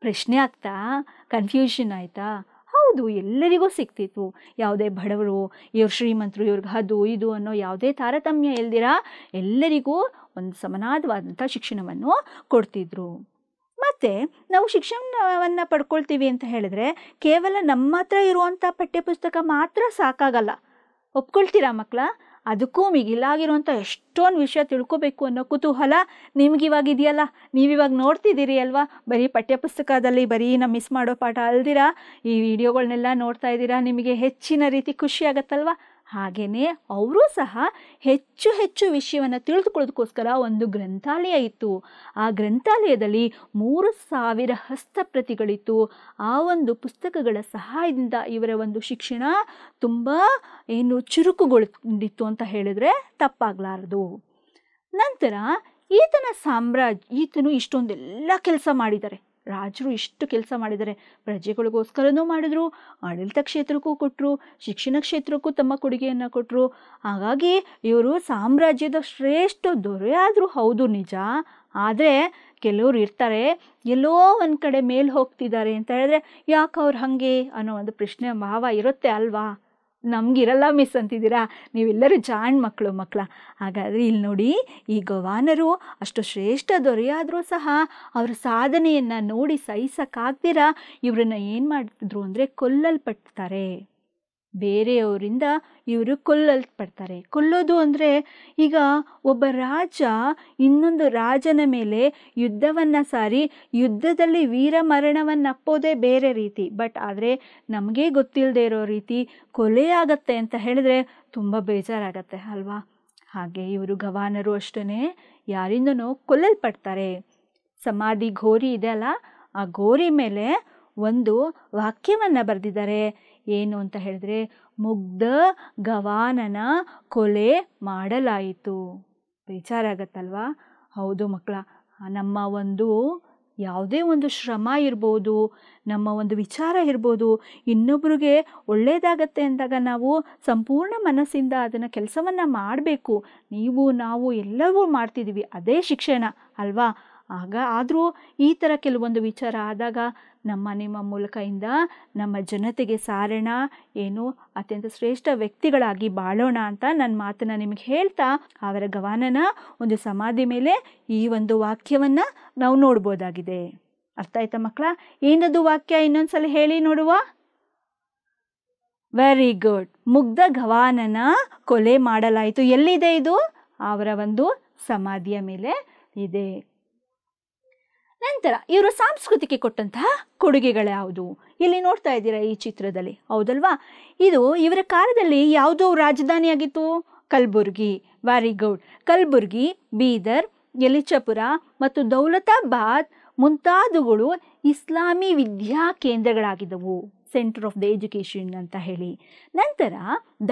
ಪ್ರಶ್ನೆ ಆಗ್ತಾ ಕನ್ಫ್ಯೂಷನ್ ಆಯಿತಾ? ಹೌದು, ಎಲ್ಲರಿಗೂ ಸಿಗ್ತಿತ್ತು। ಯಾವುದೇ ಬಡವರು, ಇವ್ರು ಶ್ರೀಮಂತರು, ಇವ್ರಿಗೆ ಅದು ಇದು ಅನ್ನೋ ಯಾವುದೇ ತಾರತಮ್ಯ ಇಲ್ದಿರ ಎಲ್ಲರಿಗೂ ಒಂದು ಸಮಾನವಾದಂಥ ಶಿಕ್ಷಣವನ್ನು ಕೊಡ್ತಿದ್ರು। ಮತ್ತು ನಾವು ಶಿಕ್ಷಣವನ್ನು ಪಡ್ಕೊಳ್ತೀವಿ ಅಂತ ಹೇಳಿದ್ರೆ ಕೇವಲ ನಮ್ಮ ಹತ್ರ ಇರುವಂಥ ಪಠ್ಯಪುಸ್ತಕ ಮಾತ್ರ ಸಾಕಾಗಲ್ಲ, ಒಪ್ಕೊಳ್ತೀರಾ ಮಕ್ಕಳ? ಅದಕ್ಕೂ ಮಿಗಿಲಾಗಿರುವಂಥ ಎಷ್ಟೊಂದು ವಿಷಯ ತಿಳ್ಕೋಬೇಕು ಅನ್ನೋ ಕುತೂಹಲ ನಿಮಗಿವಾಗಿದೆಯಲ್ಲ, ನೀವಿವಾಗ ನೋಡ್ತಿದ್ದೀರಿ ಅಲ್ವಾ? ಬರೀ ಪಠ್ಯಪುಸ್ತಕದಲ್ಲಿ ಬರೀ ನಾವು ಮಿಸ್ ಮಾಡೋ ಪಾಠ ಅಲ್ದಿರಾ ಈ ವಿಡಿಯೋಗಳನ್ನೆಲ್ಲ ನೋಡ್ತಾ ಇದ್ದೀರಾ, ನಿಮಗೆ ಹೆಚ್ಚಿನ ರೀತಿ ಖುಷಿ ಆಗುತ್ತಲ್ವ? ಹಾಗೆಯೇ ಅವರು ಸಹ ಹೆಚ್ಚು ಹೆಚ್ಚು ವಿಷಯವನ್ನು ತಿಳಿದುಕೊಳ್ಳೋದಕ್ಕೋಸ್ಕರ ಒಂದು ಗ್ರಂಥಾಲಯ ಇತ್ತು। ಆ ಗ್ರಂಥಾಲಯದಲ್ಲಿ 3000 ಹಸ್ತಪ್ರತಿಗಳಿತ್ತು। ಆ ಒಂದು ಪುಸ್ತಕಗಳ ಸಹಾಯದಿಂದ ಇವರ ಒಂದು ಶಿಕ್ಷಣ ತುಂಬ ಏನು ಚುರುಕುಗೊಂಡಿತ್ತು ಅಂತ ಹೇಳಿದರೆ ತಪ್ಪಾಗಲಾರದು। ನಂತರ ಈತನು ಇಷ್ಟೊಂದೆಲ್ಲ ಕೆಲಸ ಮಾಡಿದ್ದಾರೆ, ರಾಜರು ಇಷ್ಟು ಕೆಲಸ ಮಾಡಿದ್ದಾರೆ, ಪ್ರಜೆಗಳಿಗೋಸ್ಕರನೂ ಮಾಡಿದರು, ಆಡಳಿತ ಕ್ಷೇತ್ರಕ್ಕೂ ಕೊಟ್ಟರು, ಶಿಕ್ಷಣ ಕ್ಷೇತ್ರಕ್ಕೂ ತಮ್ಮ ಕೊಡುಗೆಯನ್ನು ಕೊಟ್ಟರು। ಹಾಗಾಗಿ ಇವರು ಸಾಮ್ರಾಜ್ಯದ ಶ್ರೇಷ್ಠ ದೊರೆ ಆದರೂ ಹೌದು, ನಿಜ. ಆದರೆ ಕೆಲವರು ಇರ್ತಾರೆ ಎಲ್ಲೋ ಒಂದು ಕಡೆ ಮೇಲೆ ಹೋಗ್ತಿದ್ದಾರೆ ಅಂತ ಹೇಳಿದ್ರೆ ಯಾಕೆ ಅವ್ರು ಹಾಗೆ ಅನ್ನೋ ಒಂದು ಪ್ರಶ್ನೆ ಭಾವ ಇರುತ್ತೆ ಅಲ್ವಾ? ನಮಗಿರಲ್ಲ ಮಿಸ್ ಅಂತಿದ್ದೀರಾ ನೀವೆಲ್ಲರೂ, ಜಾಣ್ ಮಕ್ಕಳು ಮಕ್ಕಳ। ಹಾಗಾದರೆ ಇಲ್ಲಿ ನೋಡಿ, ಈ ಗವರ್ನರು ಅಷ್ಟು ಶ್ರೇಷ್ಠ ದೊರೆಯಾದರೂ ಸಹ ಅವರ ಸಾಧನೆಯನ್ನು ನೋಡಿ ಸಹಿಸೋಕ್ಕಾಗ್ದಿರ ಇವರನ್ನು ಏನು ಮಾಡಿದ್ರು ಅಂದರೆ ಕೊಲ್ಲಲ್ಪಡ್ತಾರೆ, ಬೇರೆಯವರಿಂದ ಇವರು ಕೊಲ್ಲಲ್ಪಡ್ತಾರೆ. ಕೊಲ್ಲೋದು ಅಂದರೆ ಈಗ ಒಬ್ಬ ರಾಜ ಇನ್ನೊಂದು ರಾಜನ ಮೇಲೆ ಯುದ್ಧವನ್ನು ಸಾರಿ ಯುದ್ಧದಲ್ಲಿ ವೀರಮರಣವನ್ನಪ್ಪೋದೇ ಬೇರೆ ರೀತಿ, ಬಟ್ ಆದರೆ ನಮಗೆ ಗೊತ್ತಿಲ್ಲದೆ ಇರೋ ರೀತಿ ಕೊಲೆಯಾಗತ್ತೆ ಅಂತ ಹೇಳಿದ್ರೆ ತುಂಬ ಬೇಜಾರಾಗತ್ತೆ ಅಲ್ವಾ? ಹಾಗೆ ಇವರು ಗವರ್ನರು ಅಷ್ಟೇ ಯಾರಿಂದನೂ ಕೊಲ್ಲಲ್ಪಡ್ತಾರೆ। ಸಮಾಧಿ ಗೋರಿ ಇದೆಯಲ್ಲ, ಆ ಗೋರಿ ಮೇಲೆ ಒಂದು ವಾಕ್ಯವನ್ನು ಬರೆದಿದ್ದಾರೆ, ಏನು ಅಂತ ಹೇಳಿದ್ರೆ, ಮುಗ್ಧ ಗವಾನನ ಕೊಲೆ ಮಾಡಲಾಯಿತು। ಬೇಜಾರಾಗತ್ತಲ್ವಾ? ಹೌದು ಮಕ್ಕಳ, ನಮ್ಮ ಒಂದು ಯಾವುದೇ ಒಂದು ಶ್ರಮ ಇರ್ಬೋದು, ನಮ್ಮ ಒಂದು ವಿಚಾರ ಇರ್ಬೋದು, ಇನ್ನೊಬ್ಬರಿಗೆ ಒಳ್ಳೆಯದಾಗತ್ತೆ ಅಂದಾಗ ನಾವು ಸಂಪೂರ್ಣ ಮನಸ್ಸಿಂದ ಅದನ್ನು ಕೆಲಸವನ್ನು ಮಾಡಬೇಕು। ನೀವು ನಾವು ಎಲ್ಲವೂ ಮಾಡ್ತಿದ್ದೀವಿ, ಅದೇ ಶಿಕ್ಷಣ ಅಲ್ವಾ? ಆದರೂ ಈ ಥರ ಕೆಲವೊಂದು ವಿಚಾರ ಆದಾಗ ನಮ್ಮ ನಿಮ್ಮ ಮೂಲಕದಿಂದ ನಮ್ಮ ಜನತೆಗೆ ಸಾರೋಣ, ಏನು ಅತ್ಯಂತ ಶ್ರೇಷ್ಠ ವ್ಯಕ್ತಿಗಳಾಗಿ ಬಾಳೋಣ ಅಂತ ನನ್ನ ಮಾತನ್ನು ನಿಮಗೆ ಹೇಳ್ತಾ ಅವರ ಗವನನ ಒಂದು ಸಮಾಧಿ ಮೇಲೆ ಈ ಒಂದು ವಾಕ್ಯವನ್ನು ನಾವು ನೋಡ್ಬೋದಾಗಿದೆ। ಅರ್ಥ ಆಯ್ತಾ ಮಕ್ಕಳ? ಏನದು ವಾಕ್ಯ? ಇನ್ನೊಂದ್ಸಲ ಹೇಳಿ ನೋಡುವ. ವೆರಿ ಗುಡ್, ಮುಗ್ಧ ಗವನನ ಕೊಲೆ ಮಾಡಲಾಯಿತು. ಎಲ್ಲಿದೆ ಇದು? ಅವರ ಒಂದು ಸಮಾಧಿಯ ಮೇಲೆ ಇದೆ। ನಂತರ ಇವರು ಸಂಸ್ಕೃತಿಗೆ ಕೊಟ್ಟಂತಹ ಕೊಡುಗೆಗಳ್ಯಾವುದು ಇಲ್ಲಿ ನೋಡ್ತಾ ಇದ್ದೀರಾ ಈ ಚಿತ್ರದಲ್ಲಿ, ಹೌದಲ್ವಾ? ಇದು ಇವರ ಕಾಲದಲ್ಲಿ ಯಾವುದೋ ರಾಜಧಾನಿಯಾಗಿತ್ತು? ಕಲಬುರ್ಗಿ. Very good. ಕಲಬುರ್ಗಿ, ಬೀದರ್, ಯಲಿಚಪುರ ಮತ್ತು ದೌಲತಾಬಾದ್ ಮುಂತಾದವುಗಳು ಇಸ್ಲಾಮಿ ವಿದ್ಯಾ ಕೇಂದ್ರಗಳಾಗಿದ್ದವು, ಸೆಂಟರ್ ಆಫ್ ದ ಎಜುಕೇಷನ್ ಅಂತ ಹೇಳಿ। ನಂತರ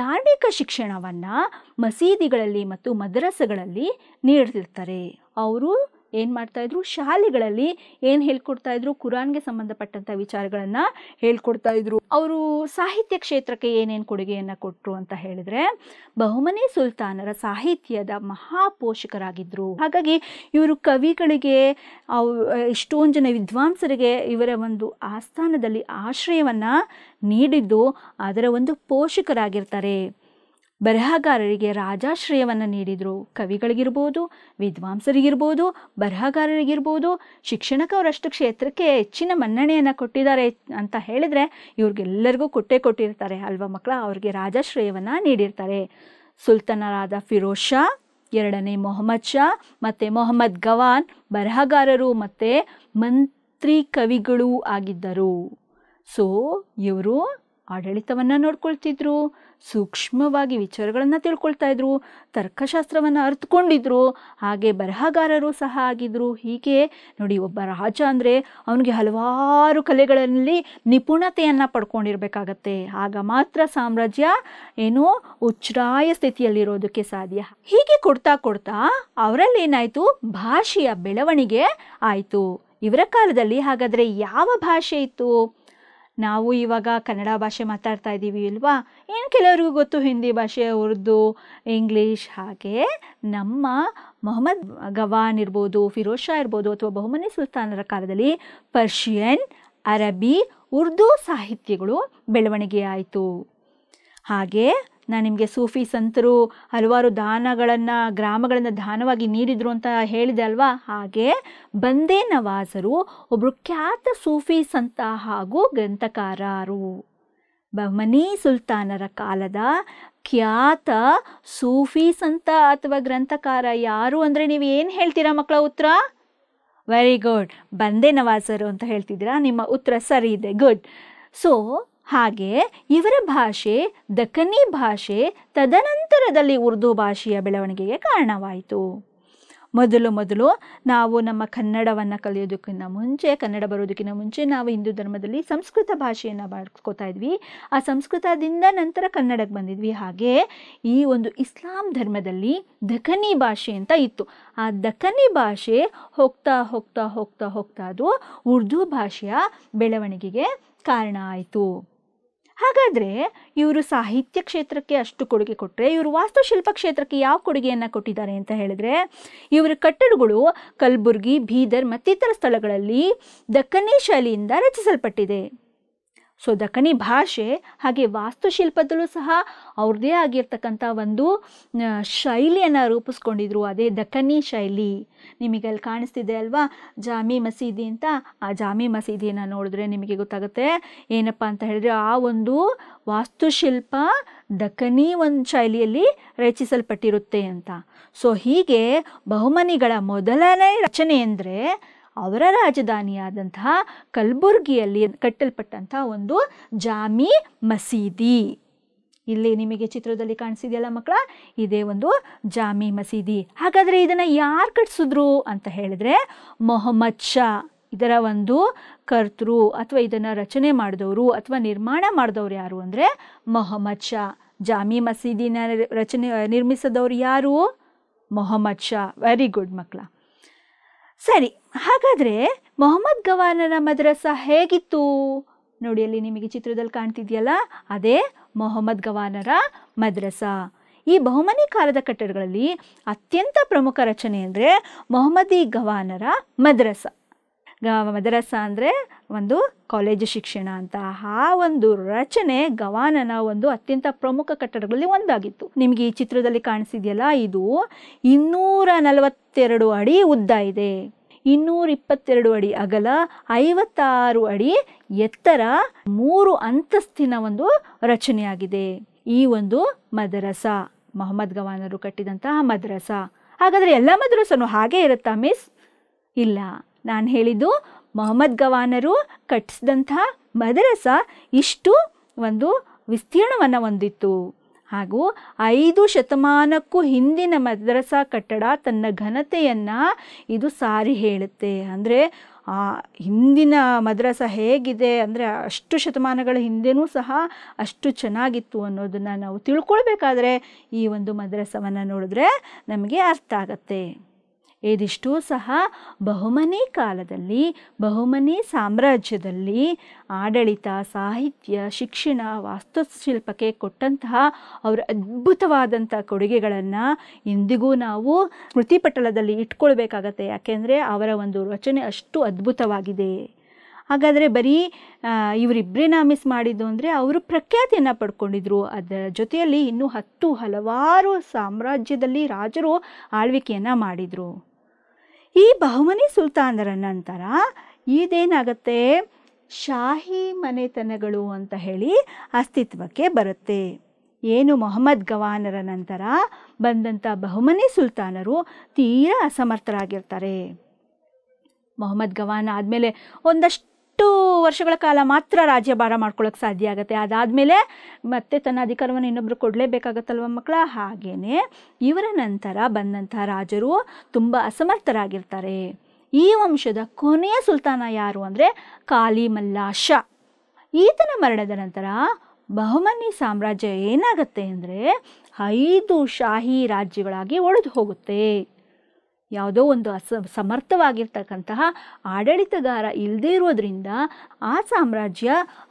ಧಾರ್ಮಿಕ ಶಿಕ್ಷಣವನ್ನು ಮಸೀದಿಗಳಲ್ಲಿ ಮತ್ತು ಮದ್ರಸಗಳಲ್ಲಿ ನೀಡ್ತಿರ್ತಾರೆ. ಅವರು ಏನು ಮಾಡ್ತಾಯಿದ್ರು? ಶಾಲೆಗಳಲ್ಲಿ ಏನು ಹೇಳ್ಕೊಡ್ತಾಯಿದ್ರು? ಕುರಾನ್ಗೆ ಸಂಬಂಧಪಟ್ಟಂಥ ವಿಚಾರಗಳನ್ನು ಹೇಳ್ಕೊಡ್ತಾಯಿದ್ರು। ಅವರು ಸಾಹಿತ್ಯ ಕ್ಷೇತ್ರಕ್ಕೆ ಏನೇನು ಕೊಡುಗೆಯನ್ನು ಕೊಟ್ಟರು ಅಂತ ಹೇಳಿದರೆ, ಬಹುಮನಿ ಸುಲ್ತಾನರ ಸಾಹಿತ್ಯದ ಮಹಾಪೋಷಕರಾಗಿದ್ದರು. ಹಾಗಾಗಿ ಇವರು ಕವಿಗಳಿಗೆ, ಎಷ್ಟೊಂದು ಜನ ವಿದ್ವಾಂಸರಿಗೆ ಇವರ ಒಂದು ಆಸ್ಥಾನದಲ್ಲಿ ಆಶ್ರಯವನ್ನು ನೀಡಿದ್ದು ಅದರ ಒಂದು ಪೋಷಕರಾಗಿರ್ತಾರೆ। ಬರಹಗಾರರಿಗೆ ರಾಜಾಶ್ರಯವನ್ನು ನೀಡಿದರು. ಕವಿಗಳಿಗಿರ್ಬೋದು, ವಿದ್ವಾಂಸರಿಗಿರ್ಬೋದು, ಬರಹಗಾರರಿಗಿರ್ಬೋದು, ಶಿಕ್ಷಣಕ್ಕೆ ಅವರಷ್ಟು ಕ್ಷೇತ್ರಕ್ಕೆ ಹೆಚ್ಚಿನ ಮನ್ನಣೆಯನ್ನು ಕೊಟ್ಟಿದ್ದಾರೆ ಅಂತ ಹೇಳಿದರೆ ಇವ್ರಿಗೆಲ್ಲರಿಗೂ ಕೊಟ್ಟೇ ಕೊಟ್ಟಿರ್ತಾರೆ ಅಲ್ವಾ ಮಕ್ಕಳ. ಅವ್ರಿಗೆ ರಾಜಾಶ್ರಯವನ್ನು ನೀಡಿರ್ತಾರೆ. ಸುಲ್ತಾನರಾದ ಫಿರೋಜ್ ಶಾ, ಎರಡನೇ ಮೊಹಮ್ಮದ್ ಶಾ ಮತ್ತು ಮೊಹಮ್ಮದ್ ಗವಾನ್ ಬರಹಗಾರರು ಮತ್ತು ಮಂತ್ರಿ ಕವಿಗಳೂ ಆಗಿದ್ದರು. ಸೊ ಇವರು ಆಡಳಿತವನ್ನು ನೋಡ್ಕೊಳ್ತಿದ್ರು, ಸೂಕ್ಷ್ಮವಾಗಿ ವಿಚಾರಗಳನ್ನು ತಿಳ್ಕೊಳ್ತಾ ಇದ್ರು, ತರ್ಕಶಾಸ್ತ್ರವನ್ನು ಅರ್ಥಕೊಂಡಿದ್ರು, ಹಾಗೆ ಬರಹಗಾರರು ಸಹ ಆಗಿದ್ರು. ಹೀಗೆ ನೋಡಿ, ಒಬ್ಬ ರಾಜ ಅಂದರೆ ಅವನಿಗೆ ಹಲವಾರು ಕಲೆಗಳಲ್ಲಿ ನಿಪುಣತೆಯನ್ನು ಪಡ್ಕೊಂಡಿರಬೇಕಾಗತ್ತೆ. ಆಗ ಮಾತ್ರ ಸಾಮ್ರಾಜ್ಯ ಏನೋ ಉಚ್ಛ್ರಾಯ ಸ್ಥಿತಿಯಲ್ಲಿರೋದಕ್ಕೆ ಸಾಧ್ಯ. ಹೀಗೆ ಕೊಡ್ತಾ ಕೊಡ್ತಾ ಅವರಲ್ಲೇನಾಯಿತು, ಭಾಷೆಯ ಬೆಳವಣಿಗೆ ಆಯಿತು. ಇವರ ಕಾಲದಲ್ಲಿ ಹಾಗಾದರೆ ಯಾವ ಭಾಷೆ ಇತ್ತು? ನಾವು ಇವಾಗ ಕನ್ನಡ ಭಾಷೆ ಮಾತಾಡ್ತಾ ಇದ್ದೀವಿ ಅಲ್ವಾ, ಏನು ಕೆಲವರಿಗೂ ಗೊತ್ತು ಹಿಂದಿ ಭಾಷೆ, ಉರ್ದು, ಇಂಗ್ಲೀಷ್. ಹಾಗೆ ನಮ್ಮ ಮೊಹಮ್ಮದ್ ಗವಾನ್ ಇರ್ಬೋದು, ಫಿರೋಜ್ ಶಾ ಇರ್ಬೋದು, ಅಥವಾ ಬಹುಮನಿ ಸುಲ್ತಾನರ ಕಾಲದಲ್ಲಿ ಪರ್ಷಿಯನ್, ಅರಬ್ಬಿ, ಉರ್ದು ಸಾಹಿತ್ಯಗಳು ಬೆಳವಣಿಗೆ ಆಯಿತು. ಹಾಗೆ ನಾನು ನಿಮಗೆ ಸೂಫಿ ಸಂತರು ಹಲವಾರು ದಾನಗಳನ್ನು, ಗ್ರಾಮಗಳನ್ನು ದಾನವಾಗಿ ನೀಡಿದರು ಅಂತ ಹೇಳಿದೆ ಅಲ್ವಾ. ಹಾಗೆ ಬಂದೇ ನವಾಜರು ಒಬ್ಬರು ಖ್ಯಾತ ಸೂಫಿ ಸಂತ ಹಾಗೂ ಗ್ರಂಥಕಾರರು. ಬಹಮನಿ ಸುಲ್ತಾನರ ಕಾಲದ ಖ್ಯಾತ ಸೂಫಿ ಸಂತ ಅಥವಾ ಗ್ರಂಥಕಾರ ಯಾರು ಅಂದರೆ ನೀವು ಏನು ಹೇಳ್ತೀರಾ ಮಕ್ಕಳ ಉತ್ತರ? ವೆರಿ ಗುಡ್, ಬಂದೇ ನವಾಜರು ಅಂತ ಹೇಳ್ತಿದ್ದೀರಾ. ನಿಮ್ಮ ಉತ್ತರ ಸರಿ ಇದೆ, ಗುಡ್. ಸೊ ಹಾಗೆ ಇವರ ಭಾಷೆ ದಕ್ಕನಿ ಭಾಷೆ, ತದನಂತರದಲ್ಲಿ ಉರ್ದು ಭಾಷೆಯ ಬೆಳವಣಿಗೆಗೆ ಕಾರಣವಾಯಿತು. ಮೊದಲು ನಾವು ನಮ್ಮ ಕನ್ನಡವನ್ನು ಕಲಿಯೋದಕ್ಕಿಂತ ಮುಂಚೆ, ಕನ್ನಡ ಬರೋದಕ್ಕಿಂತ ಮುಂಚೆ ನಾವು ಹಿಂದೂ ಧರ್ಮದಲ್ಲಿ ಸಂಸ್ಕೃತ ಭಾಷೆಯನ್ನು ಬಳಸ್ಕೋತಾ ಇದ್ವಿ. ಆ ಸಂಸ್ಕೃತದಿಂದ ನಂತರ ಕನ್ನಡಕ್ಕೆ ಬಂದಿದ್ವಿ. ಹಾಗೆ ಈ ಒಂದು ಇಸ್ಲಾಂ ಧರ್ಮದಲ್ಲಿ ದಖನಿ ಭಾಷೆ ಅಂತ ಇತ್ತು. ಆ ದಖನಿ ಭಾಷೆ ಹೋಗ್ತಾ ಹೋಗ್ತಾ ಹೋಗ್ತಾ ಹೋಗ್ತಾ ಅದು ಉರ್ದು ಭಾಷೆಯ ಬೆಳವಣಿಗೆಗೆ ಕಾರಣ ಆಯಿತು. ಹಾಗಾದರೆ ಇವರು ಸಾಹಿತ್ಯ ಕ್ಷೇತ್ರಕ್ಕೆ ಅಷ್ಟು ಕೊಡುಗೆ ಕೊಟ್ಟರೆ, ಇವರು ವಾಸ್ತುಶಿಲ್ಪ ಕ್ಷೇತ್ರಕ್ಕೆ ಯಾವ ಕೊಡುಗೆಯನ್ನು ಕೊಟ್ಟಿದ್ದಾರೆ ಅಂತ ಹೇಳಿದರೆ, ಇವರ ಕಟ್ಟಡಗಳು ಕಲಬುರ್ಗಿ, ಬೀದರ್ ಮತ್ತಿತರ ಸ್ಥಳಗಳಲ್ಲಿ ದಕ್ಕನಿ ಶೈಲಿಯಿಂದ ರಚಿಸಲ್ಪಟ್ಟಿದೆ. ಸೊ ದಕ್ಕನಿ ಭಾಷೆ ಹಾಗೆ ವಾಸ್ತುಶಿಲ್ಪದಲ್ಲೂ ಸಹ ಅವ್ರದ್ದೇ ಆಗಿರ್ತಕ್ಕಂಥ ಒಂದು ಶೈಲಿಯನ್ನು ರೂಪಿಸ್ಕೊಂಡಿದ್ರು, ಅದೇ ದಕ್ಕನಿ ಶೈಲಿ. ನಿಮಗಲ್ಲಿ ಕಾಣಿಸ್ತಿದೆ ಅಲ್ವಾ ಜಾಮಿ ಮಸೀದಿ ಅಂತ. ಆ ಜಾಮಿ ಮಸೀದಿಯನ್ನು ನೋಡಿದ್ರೆ ನಿಮಗೆ ಗೊತ್ತಾಗುತ್ತೆ ಏನಪ್ಪ ಅಂತ ಹೇಳಿದ್ರೆ, ಆ ಒಂದು ವಾಸ್ತುಶಿಲ್ಪ ದಕ್ಕನಿ ಒಂದು ಶೈಲಿಯಲ್ಲಿ ರಚಿಸಲ್ಪಟ್ಟಿರುತ್ತೆ ಅಂತ. ಸೊ ಹೀಗೆ ಬಹುಮನಿಗಳ ಮೊದಲನೇ ರಚನೆ ಅಂದರೆ ಅವರ ರಾಜಧಾನಿಯಾದಂತಹ ಕಲಬುರ್ಗಿಯಲ್ಲಿ ಕಟ್ಟಲ್ಪಟ್ಟಂತಹ ಒಂದು ಜಾಮಿ ಮಸೀದಿ. ಇಲ್ಲಿ ನಿಮಗೆ ಚಿತ್ರದಲ್ಲಿ ಕಾಣಿಸಿದೆಯಲ್ಲ ಮಕ್ಕಳ, ಇದೇ ಒಂದು ಜಾಮಿ ಮಸೀದಿ. ಹಾಗಾದರೆ ಇದನ್ನು ಯಾರು ಕಟ್ಟಿಸಿದ್ರು ಅಂತ ಹೇಳಿದ್ರೆ ಮೊಹಮ್ಮದ್ ಶಾ ಇದರ ಒಂದು ಕರ್ತೃ, ಅಥವಾ ಇದನ್ನು ರಚನೆ ಮಾಡಿದವರು ಅಥವಾ ನಿರ್ಮಾಣ ಮಾಡಿದವರು ಯಾರು ಅಂದರೆ ಮೊಹಮ್ಮದ್ ಶಾ. ಜಾಮಿ ಮಸೀದಿನ ನಿರ್ಮಿಸಿದವರು ಯಾರು? ಮೊಹಮ್ಮದ್ ಶಾ. ವೆರಿ ಗುಡ್ ಮಕ್ಕಳ, ಸರಿ. ಹಾಗಾದರೆ ಮೊಹಮ್ಮದ್ ಗವಾನರ ಮದ್ರಸಾ ಹೇಗಿತ್ತು? ನೋಡಿ ಅಲ್ಲಿ ನಿಮಗೆ ಚಿತ್ರದಲ್ಲಿ ಕಾಣ್ತಿದೆಯಲ್ಲ, ಅದೇ ಮೊಹಮ್ಮದ್ ಗವಾನರ ಮದ್ರಸಾ. ಈ ಬಹುಮನಿ ಕಾಲದ ಕಟ್ಟಡಗಳಲ್ಲಿ ಅತ್ಯಂತ ಪ್ರಮುಖ ರಚನೆ ಅಂದರೆ ಮೊಹಮ್ಮದಿ ಗವಾನರ ಮದ್ರಸಾ. ಮದ್ರಸಾ ಅಂದರೆ ಒಂದು ಕಾಲೇಜು ಶಿಕ್ಷಣ ಅಂತ. ಆ ಒಂದು ರಚನೆ ಗವಾನನ ಒಂದು ಅತ್ಯಂತ ಪ್ರಮುಖ ಕಟ್ಟಡಗಳಲ್ಲಿ ಒಂದಾಗಿತ್ತು. ನಿಮಗೆ ಈ ಚಿತ್ರದಲ್ಲಿ ಕಾಣಿಸಿದೆಯಲ್ಲ, ಇದು 242 ಅಡಿ ಉದ್ದ ಇದೆ, 222 ಅಡಿ ಅಗಲ, 56 ಅಡಿ ಎತ್ತರ, 3 ಅಂತಸ್ತಿನ ಒಂದು ರಚನೆಯಾಗಿದೆ ಈ ಒಂದು ಮದ್ರಸಾ, ಮೊಹಮ್ಮದ್ ಗವಾನರು ಕಟ್ಟಿದಂತಹ ಮದ್ರಸಾ. ಹಾಗಾದರೆ ಎಲ್ಲ ಮದ್ರಸಾನು ಹಾಗೆ ಇರುತ್ತಾ ಮಿಸ್? ಇಲ್ಲ, ನಾನು ಹೇಳಿದ್ದು ಮೊಹಮ್ಮದ್ ಗವಾನರು ಕಟ್ಟಿಸಿದಂಥ ಮದರಸಾ ಇಷ್ಟು ಒಂದು ವಿಸ್ತೀರ್ಣವನ್ನು ಹೊಂದಿತ್ತು. ಹಾಗೂ 5 ಶತಮಾನಕ್ಕೂ ಹಿಂದಿನ ಮದರಸಾ ಕಟ್ಟಡ ತನ್ನ ಘನತೆಯನ್ನು ಇದು ಸಾರಿ ಹೇಳುತ್ತೆ. ಅಂದರೆ ಹಿಂದಿನ ಮದ್ರಸಾ ಹೇಗಿದೆ ಅಂದರೆ ಅಷ್ಟು ಶತಮಾನಗಳ ಹಿಂದೆನೂ ಸಹ ಅಷ್ಟು ಚೆನ್ನಾಗಿತ್ತು ಅನ್ನೋದನ್ನು ನಾವು ತಿಳ್ಕೊಳ್ಬೇಕಾದ್ರೆ ಈ ಒಂದು ಮದ್ರಸಾವನ್ನು ನೋಡಿದ್ರೆ ನಮಗೆ ಅರ್ಥ ಆಗತ್ತೆ. ಇದಿಷ್ಟು ಸಹ ಬಹುಮನಿ ಕಾಲದಲ್ಲಿ, ಬಹುಮನಿ ಸಾಮ್ರಾಜ್ಯದಲ್ಲಿ ಆಡಳಿತ, ಸಾಹಿತ್ಯ, ಶಿಕ್ಷಣ, ವಾಸ್ತುಶಿಲ್ಪಕ್ಕೆ ಕೊಟ್ಟಂತಹ ಅವರ ಅದ್ಭುತವಾದಂಥ ಕೊಡುಗೆಗಳನ್ನು ಇಂದಿಗೂ ನಾವು ಸ್ಮೃತಿಪಟಲದಲ್ಲಿ ಇಟ್ಕೊಳ್ಬೇಕಾಗತ್ತೆ. ಯಾಕೆಂದರೆ ಅವರ ಒಂದು ರಚನೆ ಅಷ್ಟು ಅದ್ಭುತವಾಗಿದೆ. ಹಾಗಾದರೆ ಬರೀ ಇವರಿಬ್ಬರನ್ನ ಮಿಸ್ ಮಾಡಿದ್ದು ಅಂದರೆ ಅವರು ಪ್ರಖ್ಯಾತಿಯನ್ನು ಪಡ್ಕೊಂಡಿದ್ರು. ಅದರ ಜೊತೆಯಲ್ಲಿ ಇನ್ನೂ ಹಲವಾರು ಸಾಮ್ರಾಜ್ಯದಲ್ಲಿ ರಾಜರು ಆಳ್ವಿಕೆಯನ್ನು ಮಾಡಿದರು. ಈ ಬಹುಮನಿ ಸುಲ್ತಾನರ ನಂತರ ಇದೇನಾಗುತ್ತೆ, ಶಾಹಿ ಮನೆತನಗಳು ಅಂತ ಹೇಳಿ ಅಸ್ತಿತ್ವಕ್ಕೆ ಬರುತ್ತೆ. ಏನು ಮೊಹಮ್ಮದ್ ಗವಾನರ ನಂತರ ಬಂದಂಥ ಬಹುಮನಿ ಸುಲ್ತಾನರು ತೀರಾ ಅಸಮರ್ಥರಾಗಿರ್ತಾರೆ. ಮೊಹಮ್ಮದ್ ಗವಾನ್ ಆದಮೇಲೆ ಒಂದಷ್ಟು ವರ್ಷಗಳ ಕಾಲ ಮಾತ್ರ ರಾಜ್ಯಭಾರ ಮಾಡ್ಕೊಳ್ಳೋಕ್ಕೆ ಸಾಧ್ಯ ಆಗುತ್ತೆ. ಅದಾದಮೇಲೆ ಮತ್ತೆ ತನ್ನ ಅಧಿಕಾರವನ್ನು ಇನ್ನೊಬ್ಬರು ಕೊಡಲೇಬೇಕಾಗತ್ತಲ್ವ ಮಕ್ಕಳ. ಹಾಗೆಯೇ ಇವರ ನಂತರ ಬಂದಂಥ ರಾಜರು ತುಂಬ ಅಸಮರ್ಥರಾಗಿರ್ತಾರೆ. ಈ ವಂಶದ ಕೊನೆಯ ಸುಲ್ತಾನ ಯಾರು ಅಂದರೆ ಕಾಲಿ ಮಲ್ಲಾ ಶಾ. ಈತನ ಮರಣದ ನಂತರ ಬಹುಮನಿ ಸಾಮ್ರಾಜ್ಯ ಏನಾಗುತ್ತೆ ಅಂದರೆ 5 ಶಾಹಿ ರಾಜ್ಯಗಳಾಗಿ ಒಡೆದು ಹೋಗುತ್ತೆ. ಯಾವುದೋ ಒಂದು ಸಮರ್ಥವಾಗಿರ್ತಕ್ಕಂತಹ ಆಡಳಿತಗಾರ ಇಲ್ಲದೇ ಇರೋದ್ರಿಂದ ಆ ಸಾಮ್ರಾಜ್ಯ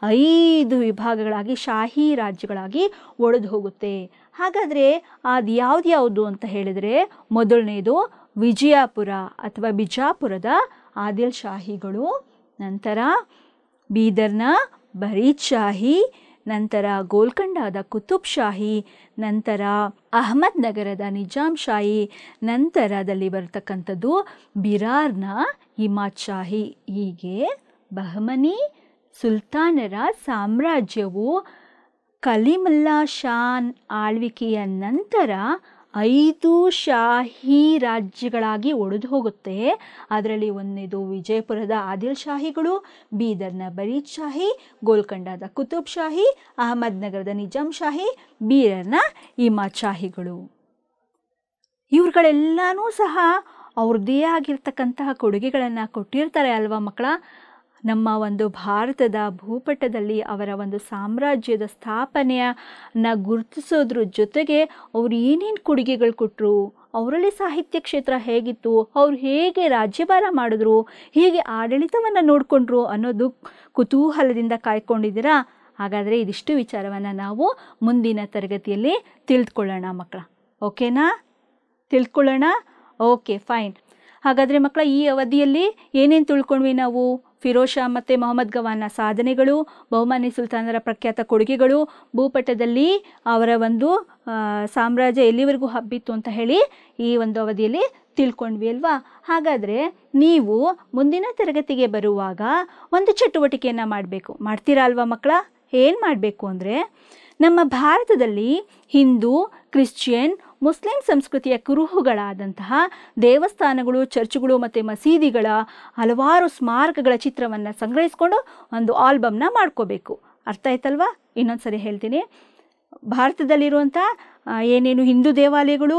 5 ವಿಭಾಗಗಳಾಗಿ ಶಾಹಿ ರಾಜ್ಯಗಳಾಗಿ ಒಡೆದು ಹೋಗುತ್ತೆ. ಹಾಗಾದರೆ ಅದು ಯಾವುದ್ಯಾವುದು ಅಂತ ಹೇಳಿದರೆ, ಮೊದಲನೇದು ವಿಜಯಪುರ ಅಥವಾ ಬಿಜಾಪುರದ ಆದಿಲ್ ಶಾಹಿಗಳು, ನಂತರ ಬೀದರ್ನ ಬರೀದ್ ಶಾಹಿ, ನಂತರ ಗೋಲ್ಕಂಡದ ಕುತುಬ್ ಶಾಹಿ, ನಂತರ ಅಹಮದ್ ನಗರದ ನಿಜಾಮ್ ಶಾಹಿ, ನಂತರದಲ್ಲಿ ಬರ್ತಕ್ಕಂಥದ್ದು ಬಿರಾರ್ನ ಇಮಾದ್ ಶಾಹಿ. ಹೀಗೆ ಬಹಮನಿ ಸುಲ್ತಾನರ ಸಾಮ್ರಾಜ್ಯವು ಕಲಿಮುಲ್ಲಾ ಶಾನ್ ಆಳ್ವಿಕೆಯ ನಂತರ 5 ಶಾಹಿ ರಾಜ್ಯಗಳಾಗಿ ಒಡೆದು ಹೋಗುತ್ತೆ. ಅದರಲ್ಲಿ ಒಂದನೇದು ವಿಜಯಪುರದ ಆದಿಲ್ ಶಾಹಿಗಳು, ಬೀದರ್ನ ಬರೀದ್ ಶಾಹಿ, ಗೋಲ್ಕಂಡದ ಕುತುಬ್ ಶಾಹಿ, ಅಹಮದ್ ನಗರದ ನಿಜಾಮ್ ಶಾಹಿ, ಬೀರರ್ನ ಇಮಾದ್ ಶಾಹಿಗಳು. ಇವ್ರುಗಳೆಲ್ಲನೂ ಸಹ ಅವ್ರದ್ದೇ ಆಗಿರ್ತಕ್ಕಂತಹ ಕೊಡುಗೆಗಳನ್ನು ಕೊಟ್ಟಿರ್ತಾರೆ ಅಲ್ವಾ ಮಕ್ಕಳ. ನಮ್ಮ ಒಂದು ಭಾರತದ ಭೂಪಟದಲ್ಲಿ ಅವರ ಒಂದು ಸಾಮ್ರಾಜ್ಯದ ಸ್ಥಾಪನೆಯನ್ನು ಗುರುತಿಸೋದ್ರ ಜೊತೆಗೆ ಅವರು ಏನೇನು ಕೊಡುಗೆಗಳು ಕೊಟ್ಟರು, ಅವರಲ್ಲಿ ಸಾಹಿತ್ಯ ಕ್ಷೇತ್ರ ಹೇಗಿತ್ತು, ಅವ್ರು ಹೇಗೆ ರಾಜ್ಯಭಾರ ಮಾಡಿದ್ರು, ಹೇಗೆ ಆಡಳಿತವನ್ನು ನೋಡಿಕೊಂಡ್ರು ಅನ್ನೋದು ಕುತೂಹಲದಿಂದ ಕಾಯ್ಕೊಂಡಿದ್ದೀರಾ. ಹಾಗಾದರೆ ಇದಿಷ್ಟು ವಿಚಾರವನ್ನು ನಾವು ಮುಂದಿನ ತರಗತಿಯಲ್ಲಿ ತಿಳಿದುಕೊಳ್ಳೋಣ ಮಕ್ಕಳ. ಓಕೆನಾ, ತಿಳ್ಕೊಳ್ಳೋಣ. Okay, fine. ಹಾಗಾದರೆ ಮಕ್ಕಳ, ಈ ಅವಧಿಯಲ್ಲಿ ಏನೇನು ತಿಳ್ಕೊಂಡ್ವಿ ನಾವು? ಫಿರೋಜ್ ಶಾ ಮತ್ತು ಮೊಹಮ್ಮದ್ ಗವಾನ್ನ ಸಾಧನೆಗಳು, ಬಹುಮನಿ ಸುಲ್ತಾನರ ಪ್ರಖ್ಯಾತ ಕೊಡುಗೆಗಳು, ಭೂಪಟದಲ್ಲಿ ಅವರ ಒಂದು ಸಾಮ್ರಾಜ್ಯ ಎಲ್ಲಿವರೆಗೂ ಹಬ್ಬಿತ್ತು ಅಂತ ಹೇಳಿ ಈ ಒಂದು ಅವಧಿಯಲ್ಲಿ ತಿಳ್ಕೊಂಡ್ವಿ ಅಲ್ವಾ. ಹಾಗಾದರೆ ನೀವು ಮುಂದಿನ ತರಗತಿಗೆ ಬರುವಾಗ ಒಂದು ಚಟುವಟಿಕೆಯನ್ನು ಮಾಡಬೇಕು. ಮಾಡ್ತೀರಾ ಅಲ್ವಾ ಮಕ್ಕಳ? ಏನು ಮಾಡಬೇಕು ಅಂದರೆ, ನಮ್ಮ ಭಾರತದಲ್ಲಿ ಹಿಂದೂ, ಕ್ರಿಶ್ಚಿಯನ್, ಮುಸ್ಲಿಂ ಸಂಸ್ಕೃತಿಯ ಕುರುಹುಗಳಾದಂತಹ ದೇವಸ್ಥಾನಗಳು, ಚರ್ಚ್ಗಳು ಮತ್ತು ಮಸೀದಿಗಳ ಹಲವಾರು ಸ್ಮಾರಕಗಳ ಚಿತ್ರವನ್ನು ಸಂಗ್ರಹಿಸಿಕೊಂಡು ಒಂದು ಆಲ್ಬಮ್ನ ಮಾಡ್ಕೋಬೇಕು. ಅರ್ಥ ಆಯ್ತಲ್ವಾ? ಇನ್ನೊಂದು ಸರಿ ಹೇಳ್ತೀನಿ. ಭಾರತದಲ್ಲಿರುವಂಥ ಏನೇನು ಹಿಂದೂ ದೇವಾಲಯಗಳು,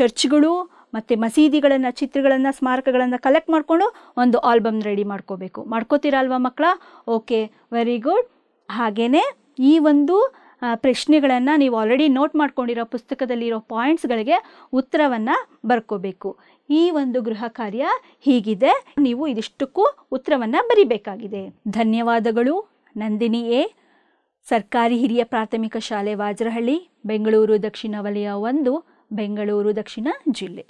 ಚರ್ಚ್ಗಳು ಮತ್ತು ಮಸೀದಿಗಳನ್ನು, ಚಿತ್ರಗಳನ್ನು, ಸ್ಮಾರಕಗಳನ್ನು ಕಲೆಕ್ಟ್ ಮಾಡಿಕೊಂಡು ಒಂದು ಆಲ್ಬಮ್ ರೆಡಿ ಮಾಡ್ಕೋಬೇಕು. ಮಾಡ್ಕೋತೀರಾ ಅಲ್ವಾ ಮಕ್ಕಳ? Okay, very good. ಹಾಗೆಯೇ ಈ ಒಂದು ಪ್ರಶ್ನೆಗಳನ್ನು ನೀವು ಆಲ್ರೆಡಿ ನೋಟ್ ಮಾಡ್ಕೊಂಡಿರೋ ಪುಸ್ತಕದಲ್ಲಿರೋ ಪಾಯಿಂಟ್ಸ್ಗಳಿಗೆ ಉತ್ತರವನ್ನು ಬರ್ಕೋಬೇಕು. ಈ ಒಂದು ಗೃಹ ಕಾರ್ಯ ಹೀಗಿದೆ. ನೀವು ಇದಿಷ್ಟಕ್ಕೂ ಉತ್ತರವನ್ನು ಬರಿಬೇಕಾಗಿದೆ. ಧನ್ಯವಾದಗಳು. ನಂದಿನಿ ಎ, ಸರ್ಕಾರಿ ಹಿರಿಯ ಪ್ರಾಥಮಿಕ ಶಾಲೆ ವಾಜರಹಳ್ಳಿ, ಬೆಂಗಳೂರು ದಕ್ಷಿಣ ವಲಯ 1, ಬೆಂಗಳೂರು ದಕ್ಷಿಣ ಜಿಲ್ಲೆ.